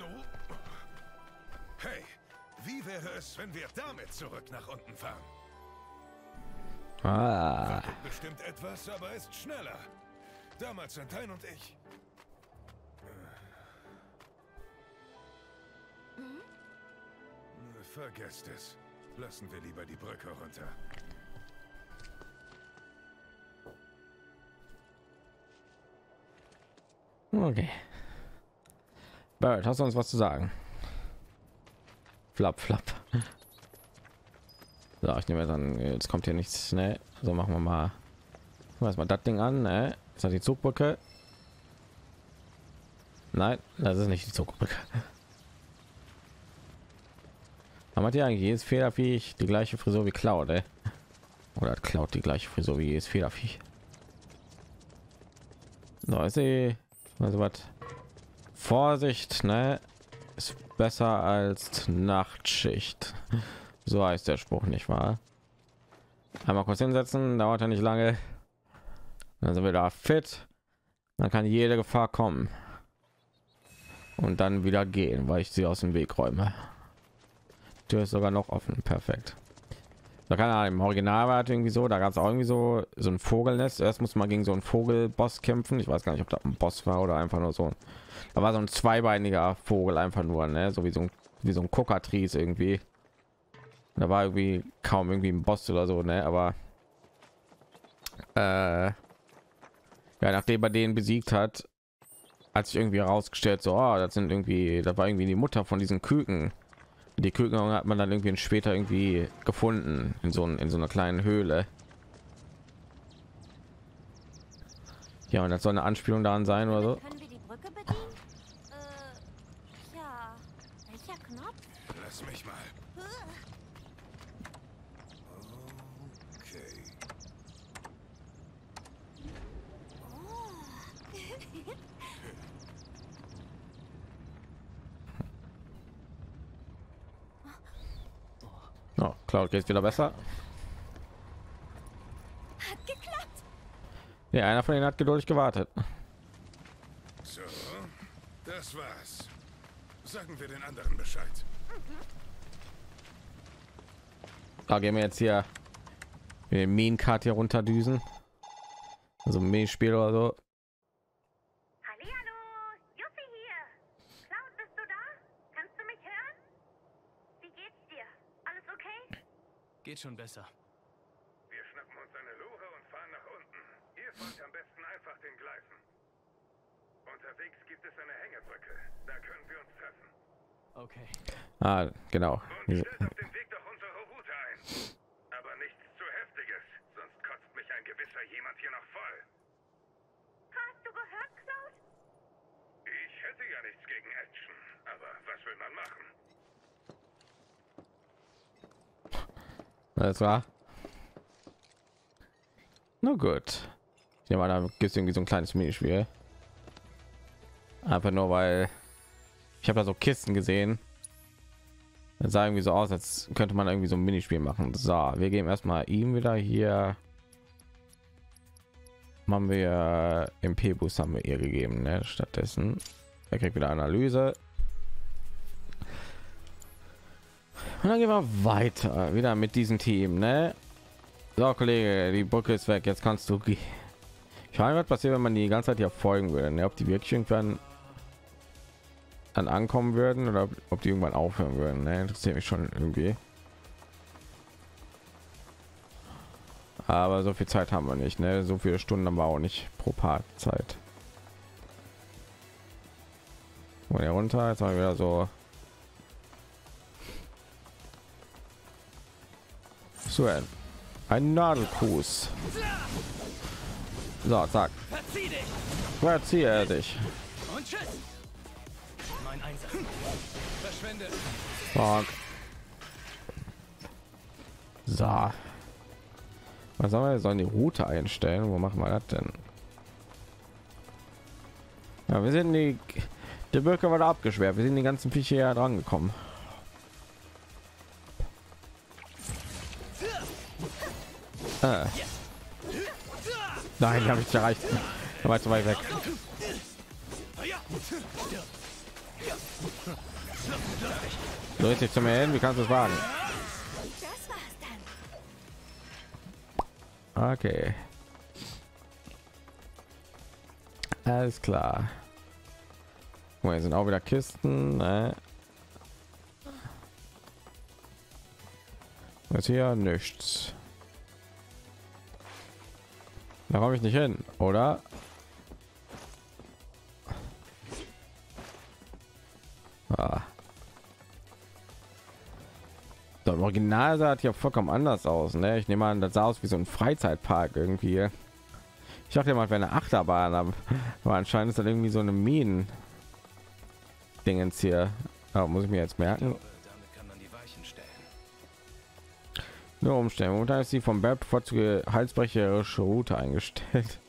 Oh. Hey, wie wäre es, wenn wir damit zurück nach unten fahren? Ah. Bestimmt etwas, aber ist schneller. Damals sind Hein und ich. Vergesst es. Lassen wir lieber die Brücke runter. Okay. Bird, hast du uns was zu sagen? Flap, flap. So, ich nehme dann, jetzt kommt hier nichts, ne? So, machen wir mal. Was mal das Ding an, ne? Ist das die Zugbrücke? Nein, das ist nicht die Zugbrücke. Aber hat ja eigentlich jedes Federviech die gleiche Frisur wie Cloud, ey? Oder hat Cloud die gleiche Frisur wie jedes Federviech? So, ist sie. Also was? Vorsicht, ne? Ist besser als Nachtschicht. So heißt der Spruch, nicht wahr? Einmal kurz hinsetzen, dauert ja nicht lange. Dann sind wir da fit. Dann kann jede Gefahr kommen. Und dann wieder gehen, weil ich sie aus dem Weg räume. Die Tür ist sogar noch offen. Perfekt. Da kann er im Original war irgendwie so, da gab es auch irgendwie so ein Vogelnest. Erst muss man gegen so einen Vogelboss kämpfen. Ich weiß gar nicht, ob da ein Boss war oder einfach nur so. Da war so ein zweibeiniger Vogel einfach nur, ne? So wie so ein Kokatries irgendwie. Da war irgendwie kaum irgendwie ein Boss oder so, ne? Aber ja, nachdem er den besiegt hat, hat sich irgendwie herausgestellt, so, oh, das sind irgendwie, da war irgendwie die Mutter von diesen Küken. Die Küken hat man dann irgendwie später irgendwie gefunden in so einer kleinen Höhle. Ja, und das soll eine Anspielung daran sein oder so. Können wir die Brücke bedienen? Ja. Welcher Knopf? Lass mich mal. Okay. Oh. Oh, Cloud geht wieder besser. Hat geklappt. Ja, einer von denen hat geduldig gewartet. So, das war's. Sagen wir den anderen Bescheid. Da gehen wir jetzt hier mit dem Main-Card hier runterdüsen. Also Main-Spiel oder so. Geht schon besser. Wir schnappen uns eine Lore und fahren nach unten. Ihr folgt am besten einfach den Gleisen. Unterwegs gibt es eine Hängebrücke. Da können wir uns treffen. Okay. Ah, genau. Und stellt auf dem Weg doch unsere Route ein. Aber nichts zu Heftiges, sonst kotzt mich ein gewisser jemand hier noch voll. Hast du gehört, Cloud? Ich hätte ja nichts gegen Action, aber was will man machen? Das war nur gut. Ich nehme an, da gibt es irgendwie so ein kleines Minispiel. Einfach nur, weil ich habe da so Kisten gesehen. Das sah irgendwie so aus, als könnte man irgendwie so ein Minispiel machen. So, wir geben erstmal ihm wieder hier. Machen wir MP-Boost haben wir ihr gegeben, ne? Stattdessen. Er kriegt wieder Analyse. Und dann gehen wir weiter wieder mit diesem Team, ne? So, Kollege, die Brücke ist weg, jetzt kannst du gehen. Ich meine, was passiert, wenn man die ganze Zeit hier folgen würde, ne? Ob die wirklich irgendwann dann ankommen würden oder ob die irgendwann aufhören würden, ne? Interessiert mich schon irgendwie, aber so viel Zeit haben wir nicht, ne? So viele Stunden haben wir auch nicht pro Part Zeit. Und hier runter, jetzt haben wir wieder so ein Nadelkuss. So, zack. Verziehe dich. Fuck. So. Was sollen wir? Sollen die Route einstellen? Wo machen wir das denn? Ja, wir sind die Brücke war da abgesperrt. Wir sind die ganzen Viecher hier dran gekommen. Nein, habe ich nicht erreicht. Da war ich zu weit weg. So, jetzt zu mir hin. Wie kannst du es wagen? Okay. Alles klar. Oh, hier sind auch wieder Kisten. Was hier? Nichts. Da komme ich nicht hin, oder? Ah. So, im Original sah das ja vollkommen anders aus, ne? Ich nehme an, das sah aus wie so ein Freizeitpark irgendwie. Ich dachte mal, wäre eine Achterbahn, aber anscheinend ist das irgendwie so eine Minen-Dingens hier. Oh, muss ich mir jetzt merken. Nur Umstellung. Und da ist die vom Web vorzüge halsbrecherische Route eingestellt.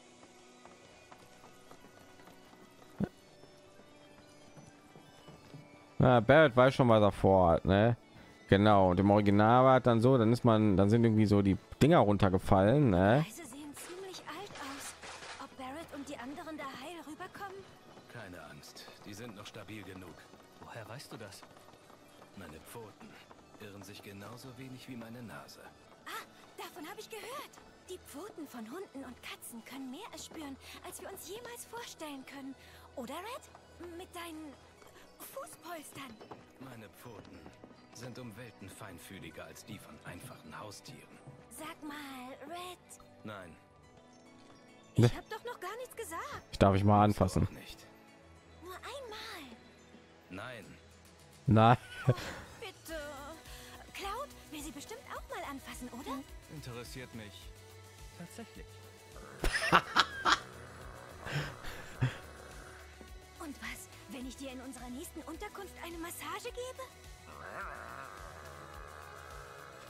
Na, Barrett weiß schon, was er vorhat, ne? Genau. Und im Original war dann so, dann sind irgendwie so die Dinger runtergefallen, ne? Die Reise sehen ziemlich alt aus. Ob Barrett und die anderen da heil rüberkommen? Keine Angst, die sind noch stabil genug. Woher weißt du das? Meine Pfoten irren sich genauso wenig wie meine Nase. Ah, davon habe ich gehört. Die Pfoten von Hunden und Katzen können mehr erspüren, als wir uns jemals vorstellen können. Oder, Red? Mit deinen Fußpolstern. Meine Pfoten sind um Welten feinfühliger als die von einfachen Haustieren. Sag mal, Red. Nein. Ich habe doch noch gar nichts gesagt. Ich darf ich mal anfassen. Nicht. Nur einmal. Nein. Nein. Sie bestimmt auch mal anfassen, oder? Interessiert mich tatsächlich. Und was, wenn ich dir in unserer nächsten Unterkunft eine Massage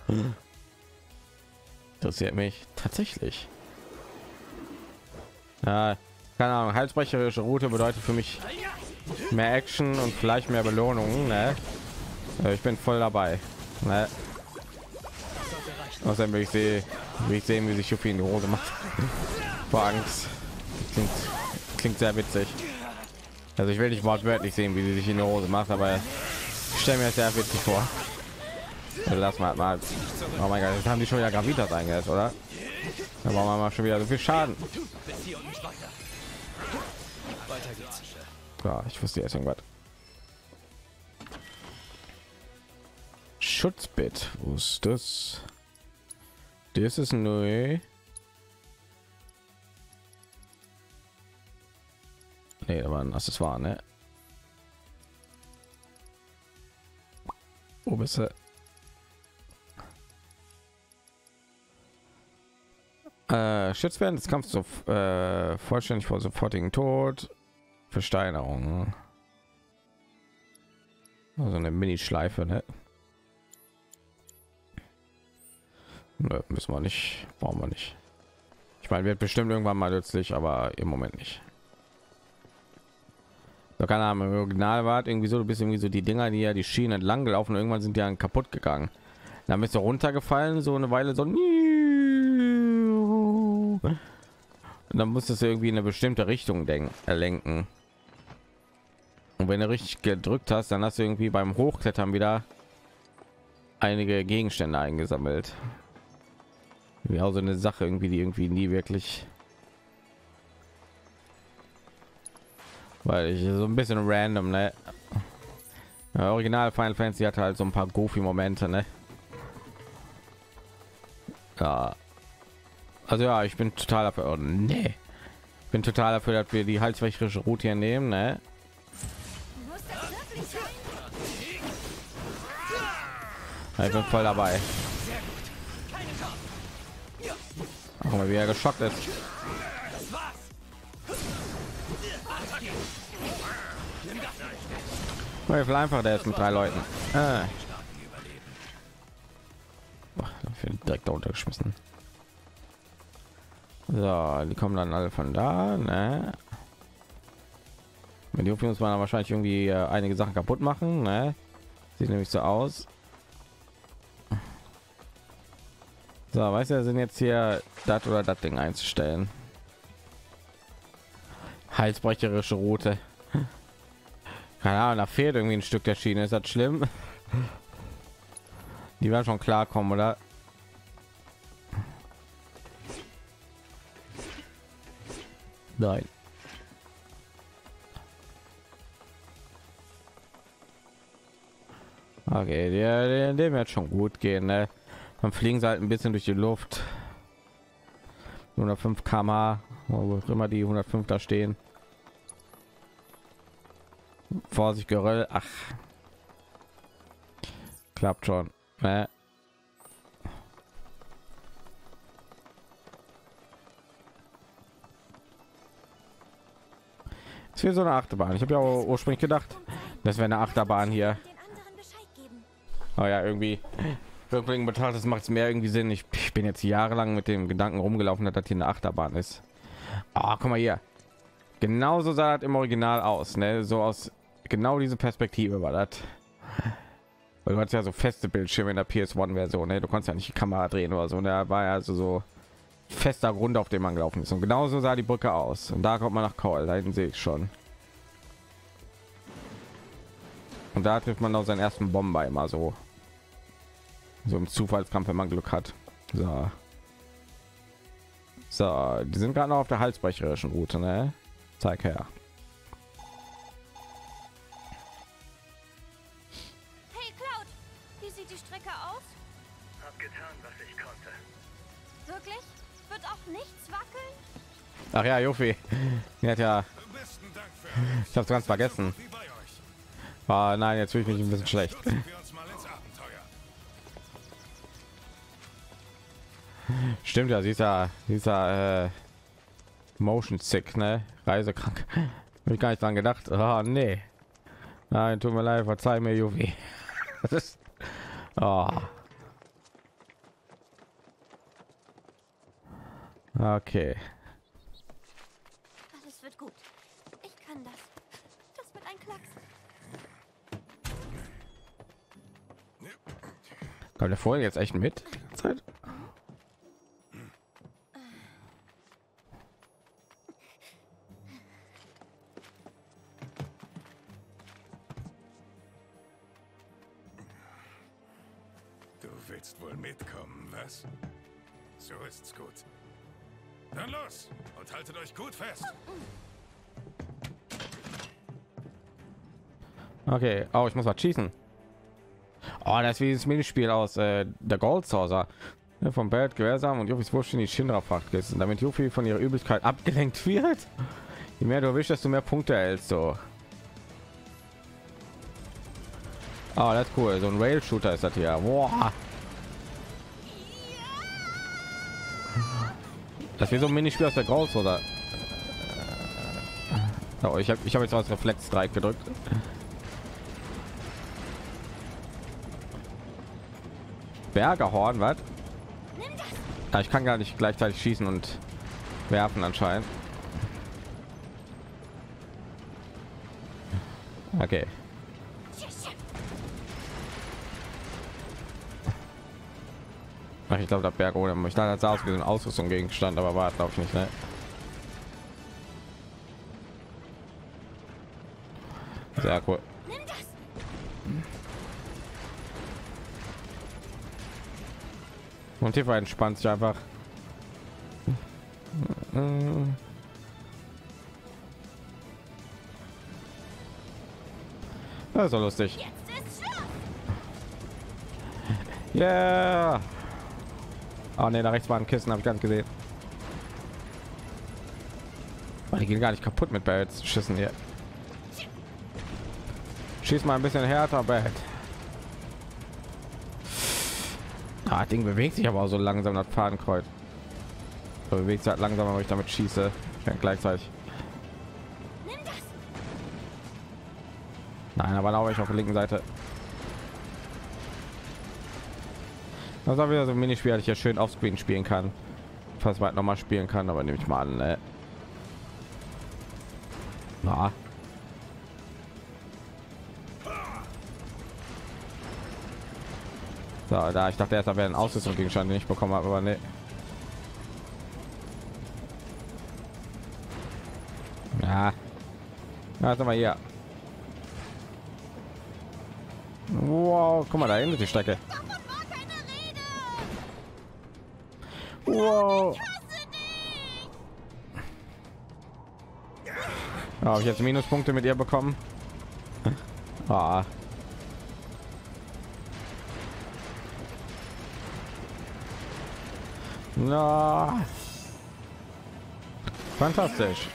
gebe? Interessiert mich tatsächlich. Keine Ahnung, halsbrecherische Route bedeutet für mich mehr Action und vielleicht mehr Belohnungen, ne? Ich bin voll dabei, ne? Außerdem will ich sehen, wie sich Yuffie in die Hose macht. Vor Angst. Klingt sehr witzig. Also ich will nicht wortwörtlich sehen, wie sie sich in die Hose macht, aber ich stelle mir das sehr witzig vor. Also lass mal. Oh mein Gott, jetzt haben die schon wieder Gravitas eingesetzt, oder? Da machen wir mal schon wieder so viel Schaden. Ja, ich wusste jetzt irgendwas. Schutzbett, wo ist das? Das ist neu. Nee, aber ein Accessoire, ne? Wo bist du? Schützt werden des Kampfes vollständig vor sofortigen Tod. Versteinerung. Ne? Also eine Mini-Schleife, ne? Nö, müssen wir nicht, brauchen wir nicht. Ich meine, wird bestimmt irgendwann mal nützlich, aber im Moment nicht. So, keine Ahnung, im Original war irgendwie so, du bist irgendwie so die Dinger, die ja die Schienen entlang gelaufen, irgendwann sind die dann kaputt gegangen. Dann bist du runtergefallen, so eine Weile so. Und dann musstest du irgendwie in eine bestimmte Richtung lenken. Und wenn du richtig gedrückt hast, dann hast du irgendwie beim Hochklettern wieder einige Gegenstände eingesammelt. Wie auch so eine Sache irgendwie, die irgendwie nie wirklich, weil ich so ein bisschen random, ne? Ja, Original Final Fantasy hatte halt so ein paar goofy Momente, ne? Ja. Also ja, ich bin total dafür. Oh, nee. Ich bin total dafür, dass wir die halsbrecherische Route hier nehmen, ne? Ja, ich bin voll dabei. Guck mal, wie er geschockt ist. Weil einfach der ist mit 3 Leuten. Direkt da untergeschmissen. So, die kommen dann alle von da, ne? Mit Yuffie muss man wahrscheinlich irgendwie einige Sachen kaputt machen, ne? Sieht nämlich so aus. So, weißt du, sind jetzt hier das oder das Ding einzustellen. halsbrecherische Route. Keine Ahnung, da fehlt irgendwie ein Stück der Schiene. Ist das schlimm? Die werden schon klarkommen, oder? Nein. Okay, dem wird schon gut gehen, ne? Dann fliegen sie halt ein bisschen durch die Luft. 105 km/h, wo immer die 105 da stehen. Vorsicht, Geröll. Ach, klappt schon, ne? Ist wie so eine Achterbahn. Ich habe ja ursprünglich gedacht, das wäre eine Achterbahn hier. Oh ja, irgendwie rückblickend betrachtet macht es mehr irgendwie Sinn. Ich bin jetzt jahrelang mit dem Gedanken rumgelaufen, dass das hier eine Achterbahn ist. Ah, guck mal hier. Genauso sah das im Original aus, ne? So aus genau diese Perspektive war das. Weil du hast ja so feste Bildschirme in der PS1-Version, ne? Du konntest ja nicht die Kamera drehen oder so. Da war ja also so fester Grund, auf dem man gelaufen ist. Und genauso sah die Brücke aus. Und da kommt man nach Call. Da hinten sehe ich schon. Und da trifft man auch seinen ersten Bomber immer so. So im Zufallskampf, wenn man Glück hat. So, so die sind gerade noch auf der halsbrecherischen Route, ne? Zeig her. Hey Cloud, wie sieht die Strecke aus? Hab getan, was ich konnte. Wirklich? Wird auch nichts wackeln? Ach ja, Yuffie. Die hat ja... Ich hab's ganz vergessen. Ah, nein, jetzt fühle ich mich ein bisschen schlecht. Stimmt ja, dieser Motion Sick, ne? Reisekrank. Hab ich gar nicht dran gedacht. Oh, nee. Nein, tut mir leid, verzeih mir, Yuffie. Das ist... Oh. Okay. Alles wird gut. Ich kann das. Das wird ein Klacks. Kommt der vorher jetzt echt mit? Zeit? Wohl mitkommen, was? So ist's gut. Dann los und haltet euch gut fest. Okay, oh, ich muss mal schießen. Oh, das ist wie das Minispiel aus der Gold Saucer, ne, vom Belt Gewährsam und Yuffies Wurst in die Shinra-Fracht gehst. Und damit Yuffie von ihrer Übelkeit abgelenkt wird, je mehr du wischst, desto mehr Punkte erhältst du. Oh, das ist cool. So ein Rail-Shooter ist das hier. Boah. Das wäre so ein Minispiel aus der Graus, oder? Oh, ich hab jetzt aus Reflex-Dreieck gedrückt. Bergerhorn, was? Ah, ich kann gar nicht gleichzeitig schießen und werfen anscheinend. Okay. Ich glaube, der Berg ohne mich da sah aus wie ein Ausrüstungsgegenstand, aber war glaube ich nicht, ne? Sehr cool. Und hier entspannt sich einfach. Das ist so lustig. Ja. Yeah. Oh ne, da rechts war ein Kissen, habe ich ganz gesehen. Oh, die gehen gar nicht kaputt mit Bells. Schießen hier. Schieß mal ein bisschen härter, Belt. Ah, Ding bewegt sich aber auch so langsam, das Fadenkreuz. Da bewegt sich halt langsam, aber ich damit schieße. Dann gleichzeitig. Nein, aber laufe ich auf der linken Seite. Das war wieder so ein Minispiel, das ich ja schön auf Screen spielen kann. Fast weit noch mal spielen kann, aber nehme ich mal an. Ne? Na. So, da ich dachte erst, da wäre ein Ausrüstungsgegenstand, den ich bekommen habe, aber ne. Ja. Warte mal hier. Wow, guck mal, da endet die Strecke. Wow. Oh, habe ich jetzt Minuspunkte mit ihr bekommen? Ah. Na. No. Fantastisch.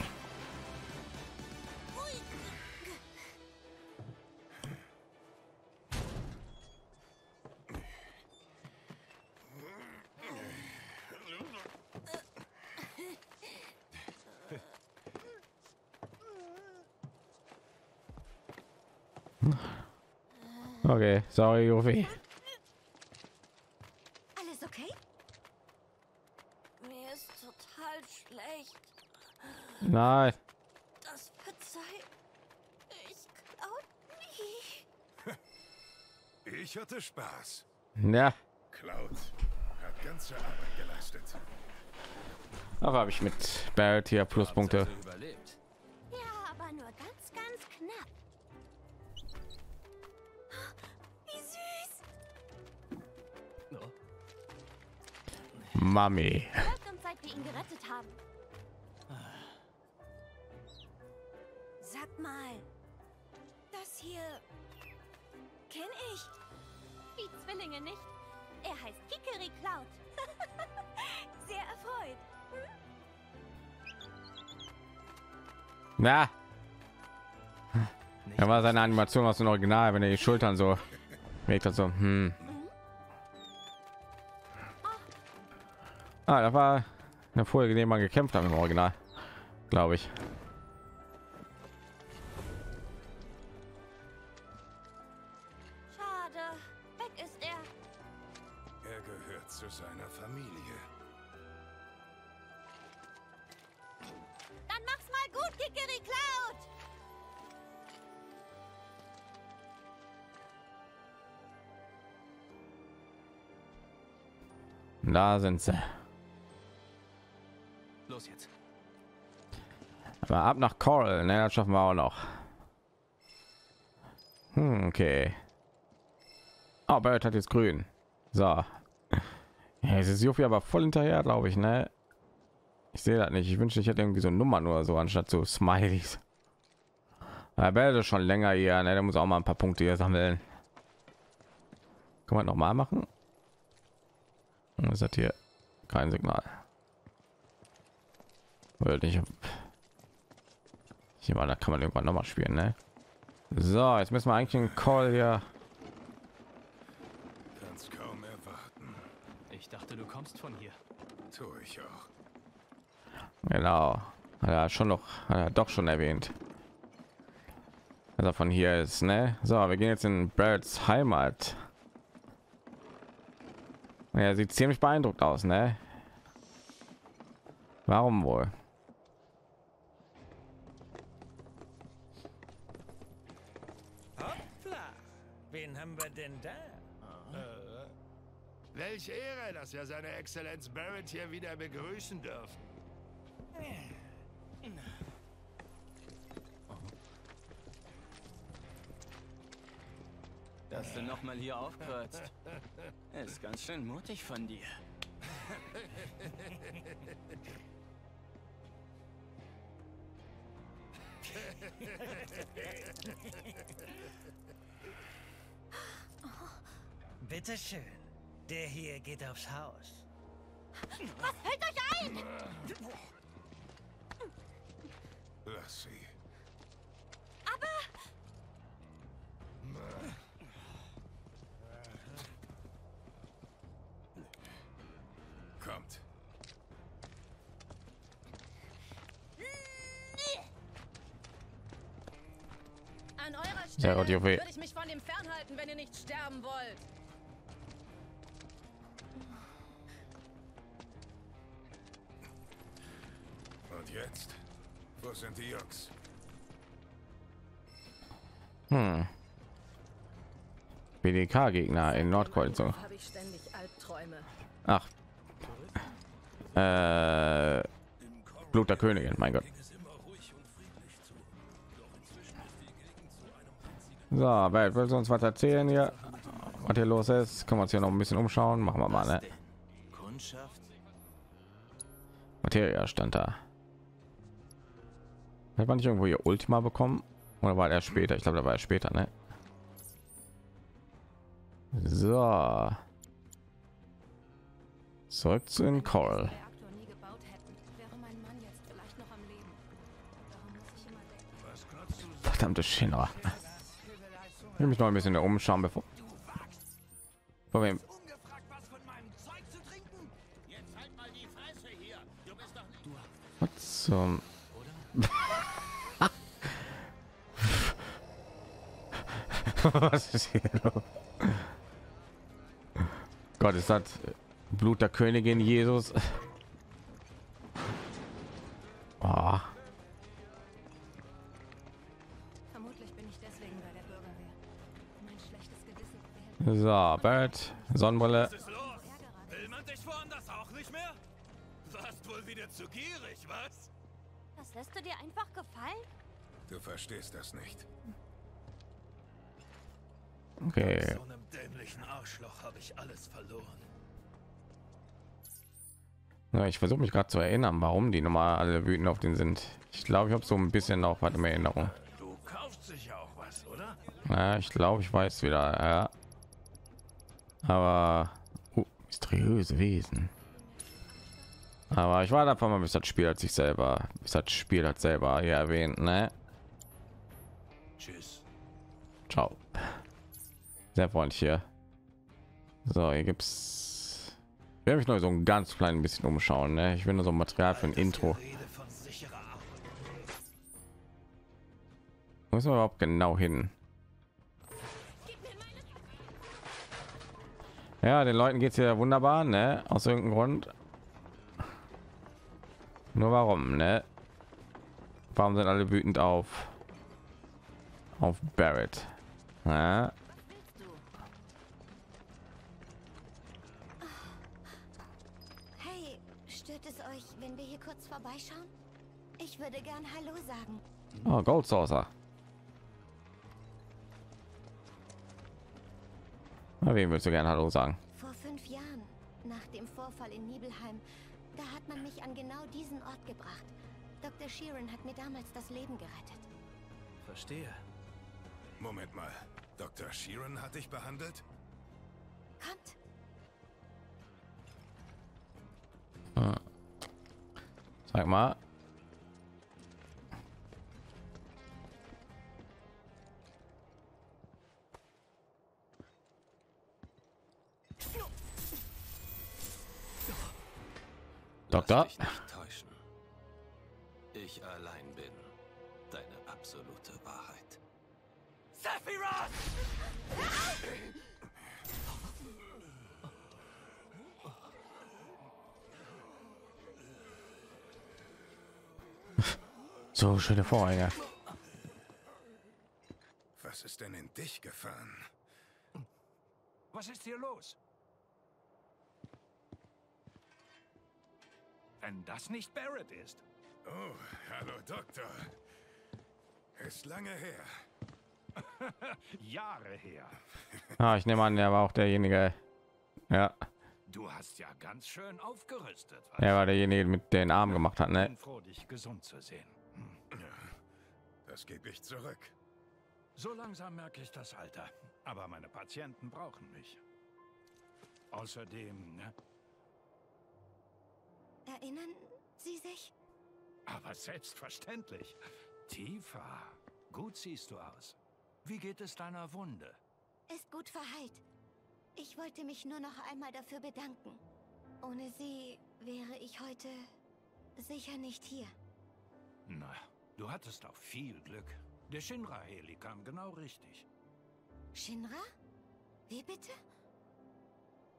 Okay, sorry, Yuffie. Alles okay? Mir ist total schlecht. Nein. Das verzeiht. Ich Cloud nie. Ich hatte Spaß. Ja. Cloud hat ganze Arbeit geleistet. Aber habe ich mit Barrett hier Pluspunkte. Ja, aber nur ganz knapp. Mami. Seit wir ihn gerettet haben. Sag mal, das hier kenne ich. Die Zwillinge nicht. Er heißt Kikeri Cloud. Sehr erfreut. Hm? Na, da war seine Animation aus dem Original, wenn er die Schultern so legt und so. Hm. Ah, da war eine Folge, in der man gekämpft haben im Original, glaube ich. Schade, weg ist er. Er gehört zu seiner Familie. Dann mach's mal gut, Kikeri Cloud. Da sind sie. Los jetzt. Aber ab nach Coral, ne, das schaffen wir auch noch. Hm, okay. Oh, Barrett hat jetzt grün. So. Ja, es ist Yuffie aber voll hinterher, glaube ich, ne? Ich sehe das nicht. Ich wünschte, ich hätte irgendwie so Nummern oder so, anstatt so Smileys. Aber Barrett ist schon länger hier, ne? Der muss auch mal ein paar Punkte hier sammeln. Kann man noch mal machen? Was hat hier? Kein Signal. Ich meine, da kann man irgendwann noch mal spielen, ne? So, jetzt müssen wir eigentlich einen Call hier. Kannst kaum erwarten. Ich dachte, du kommst von hier. Tue ich auch. Genau. Ja, schon noch. Ja, doch schon erwähnt. Also von hier ist, ne? So, wir gehen jetzt in Barretts Heimat. Ja, sieht ziemlich beeindruckt aus, ne? Warum wohl? Wen haben wir denn da? Welche Ehre, dass wir seine Exzellenz Barrett hier wieder begrüßen dürfen. Dass du noch mal hier aufkreuzt. Ist ganz schön mutig von dir. Bitte schön. Der hier geht aufs Haus. Was hält euch ein? Lass sie. Aber... Kommt. An eurer Stelle würde ich mich von dem fernhalten, wenn ihr nicht sterben wollt. Und jetzt? Wo sind die Jungs? Hm. BDK-Gegner in Nordkreuzung. Habe ich ständig Albträume. Ach. Blut der Königin, mein Gott. So, Welt, willst du uns was erzählen hier? Was hier los ist? Können wir uns hier noch ein bisschen umschauen? Machen wir mal, ne? Materia stand da. Hat man nicht irgendwo hier Ultima bekommen? Oder war er später? Ich glaube, da war er später, ne? So. Zurück zu den Call. Verdammte Shinra. Ich will mich noch ein bisschen umschauen, bevor wir zum was ist hier los? Gott, ist das Blut der Königin Jesus? Oh. Vermutlich bin ich deswegen bei der Bürgerwehr. Mein schlechtes Gewissen. So, Bert, Sonnenbrille. Will man dich woanders auch nicht mehr? Warst wohl wieder zu gierig, was? Das lässt du dir einfach gefallen? Du verstehst das nicht. Okay. Mit so einem dämlichen Arschloch habe ich alles verloren. Ja, ich versuche mich gerade zu erinnern, warum die nochmal alle wütend auf den sind. Ich glaube, ich habe so ein bisschen noch was in Erinnerung. Du kaufst sicher auch was, oder? Ja, ich glaube, ich weiß wieder. Ja. Aber mysteriöse Wesen. Aber ich war davon mal, bis das Spiel hat sich selber, hier erwähnt, ne? Tschüss. Ciao. Sehr freundlich hier. So, hier gibt's. Ich werde mich noch so ein ganz klein bisschen umschauen, ne? Ich will nur so ein Material für ein Intro. Wo müssen wir überhaupt genau hin? Ja, den Leuten geht's ja wunderbar, ne? Aus irgendeinem Grund. Nur warum, ne? Warum sind alle wütend auf Barrett? Ja. Wenn wir hier kurz vorbeischauen, ich würde gern Hallo sagen. Oh, Gold Saucer. Wem willst du gern Hallo sagen? Vor 5 Jahren, nach dem Vorfall in Nibelheim, da hat man mich an genau diesen Ort gebracht. Dr. Sheeran hat mir damals das Leben gerettet. Verstehe. Moment mal, Dr. Sheeran hat dich behandelt? Kommt. Ah. Sag mal. Doktor. Lass mich nicht täuschen. Ich allein bin deine absolute Wahrheit. Sephiroth! So schöne Vorhänge. Was ist denn in dich gefahren? Was ist hier los? Wenn das nicht Barrett ist. Oh, hallo Doktor. Ist lange her. Jahre her. Ah, ich nehme an, der war auch derjenige. Ja. Du hast ja ganz schön aufgerüstet. Er war derjenige, mit den Arm gemacht hat, ne? Ich bin froh, dich gesund zu sehen. Das gebe ich zurück. So langsam merke ich das Alter, aber meine Patienten brauchen mich. Außerdem, ne? Erinnern Sie sich? Aber selbstverständlich. Tifa, gut siehst du aus. Wie geht es deiner Wunde? Ist gut verheilt. Ich wollte mich nur noch einmal dafür bedanken. Ohne Sie wäre ich heute sicher nicht hier. Na. Du hattest auch viel Glück. Der Shinra-Heli kam genau richtig. Shinra? Wie bitte?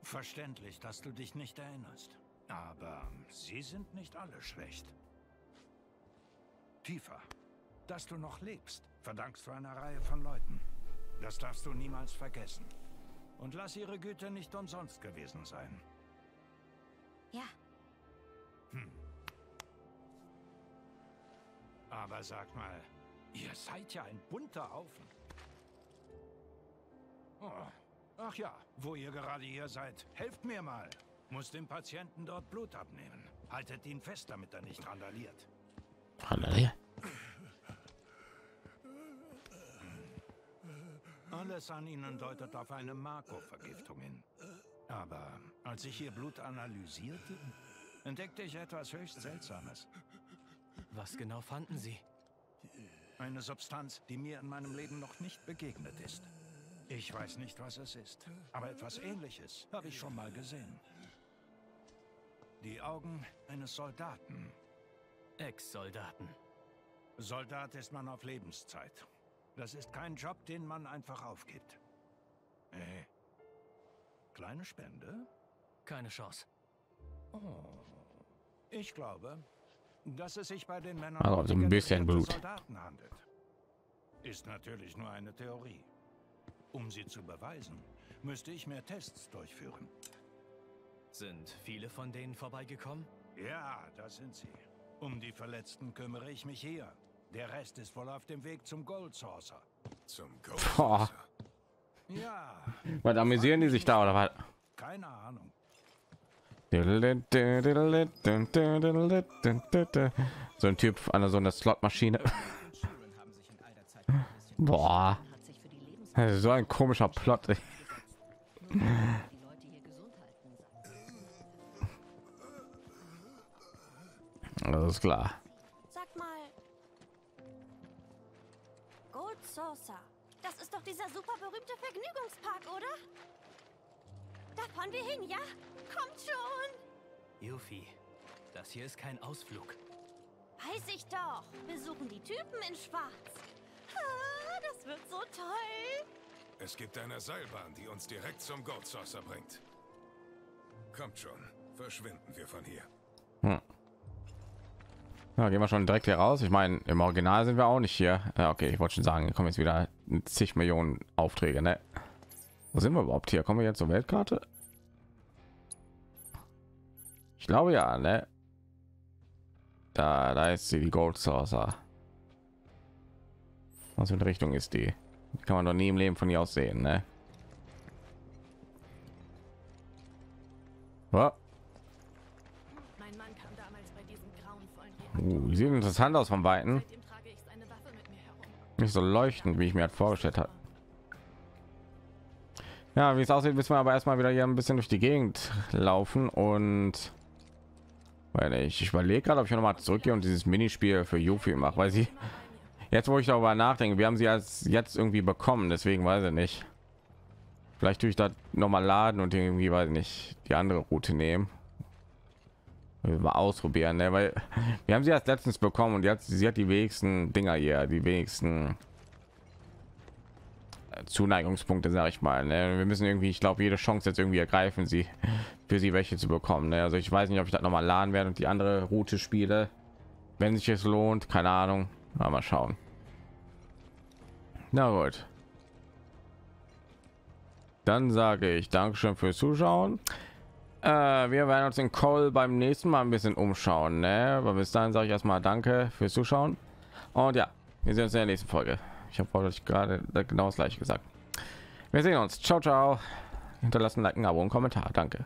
Verständlich, dass du dich nicht erinnerst. Aber sie sind nicht alle schlecht. Tifa, dass du noch lebst, verdankst du einer Reihe von Leuten. Das darfst du niemals vergessen. Und lass ihre Güte nicht umsonst gewesen sein. Ja. Hm. Aber sag mal, ihr seid ja ein bunter Haufen. Ach ja, wo ihr gerade hier seid, helft mir mal. Muss dem Patienten dort Blut abnehmen. Haltet ihn fest, damit er nicht randaliert. Alles an ihnen deutet auf eine Marco-Vergiftung hin. Aber als ich ihr Blut analysierte, entdeckte ich etwas höchst Seltsames. Was genau fanden Sie? Eine Substanz, die mir in meinem Leben noch nicht begegnet ist. Ich weiß nicht, was es ist, aber etwas Ähnliches habe ich schon mal gesehen. Die Augen eines Soldaten. Ex-Soldaten. Soldat ist man auf Lebenszeit. Das ist kein Job, den man einfach aufgibt. Kleine Spende? Keine Chance. Oh. Ich glaube, dass es sich bei den Männern also um ein bisschen Blut. Soldaten handelt. Ist natürlich nur eine Theorie. Um sie zu beweisen, müsste ich mehr Tests durchführen. Sind viele von denen vorbeigekommen? Ja, das sind sie. Um die Verletzten kümmere ich mich hier. Der Rest ist wohl auf dem Weg zum Gold Saucer. Zum Gold Saucer? Ja. Was amüsieren die sich da oder was? Keine Ahnung. So ein Typ an so einer Slotmaschine. Boah. So ein komischer Plot. Alles klar. Sag mal. Gold Saucer. Das ist doch dieser super berühmte Vergnügungspark, oder? Da fahren wir hin, ja? Kommt schon! Yuffie, das hier ist kein Ausflug. Weiß ich doch. Wir suchen die Typen in Schwarz. Das wird so toll. Es gibt eine Seilbahn, die uns direkt zum Gold Saucer bringt. Kommt schon, verschwinden wir von hier. Ja, gehen wir schon direkt hier raus. Ich meine, im Original sind wir auch nicht hier. Ja, okay, ich wollte schon sagen, kommen jetzt wieder zig Millionen Aufträge, ne? Wo sind wir überhaupt hier? Kommen wir jetzt zur Weltkarte? Ich glaube ja, ne? Da ist sie, die Gold Saucer. Was für eine Richtung ist die? Die kann man doch nie im Leben von hier aus sehen, ne? Ja. Sieht interessant aus vom Weiten. Nicht so leuchtend, wie ich mir halt vorgestellt habe. Ja, wie es aussieht, müssen wir aber erstmal wieder hier ein bisschen durch die Gegend laufen und weil ich überlege gerade, ob ich noch mal zurückgehe und dieses Minispiel für Yuffie mache, weil sie jetzt, wo ich darüber nachdenke, wir haben sie als jetzt irgendwie bekommen, deswegen weiß ich nicht. Vielleicht tue ich da noch mal laden und irgendwie, weiß ich nicht, die andere Route nehmen. Mal ausprobieren, ne? Weil wir haben sie erst letztens bekommen und jetzt sie hat die wenigsten Dinger hier, die wenigsten Zuneigungspunkte, sage ich mal, ne? Wir müssen irgendwie, ich glaube, jede Chance jetzt irgendwie ergreifen, sie für sie welche zu bekommen, ne? Also ich weiß nicht, ob ich das noch mal laden werde und die andere Route spiele, wenn sich es lohnt, keine Ahnung, aber mal schauen. Na gut, dann sage ich Dankeschön fürs Zuschauen. Wir werden uns in Call beim nächsten Mal ein bisschen umschauen, ne? Aber bis dahin sage ich erstmal Danke fürs Zuschauen und ja, wir sehen uns in der nächsten Folge. Ich habe euch gerade genau das gleiche gesagt. Wir sehen uns. Ciao, ciao. Hinterlassen, liken, Abo und Kommentar. Danke.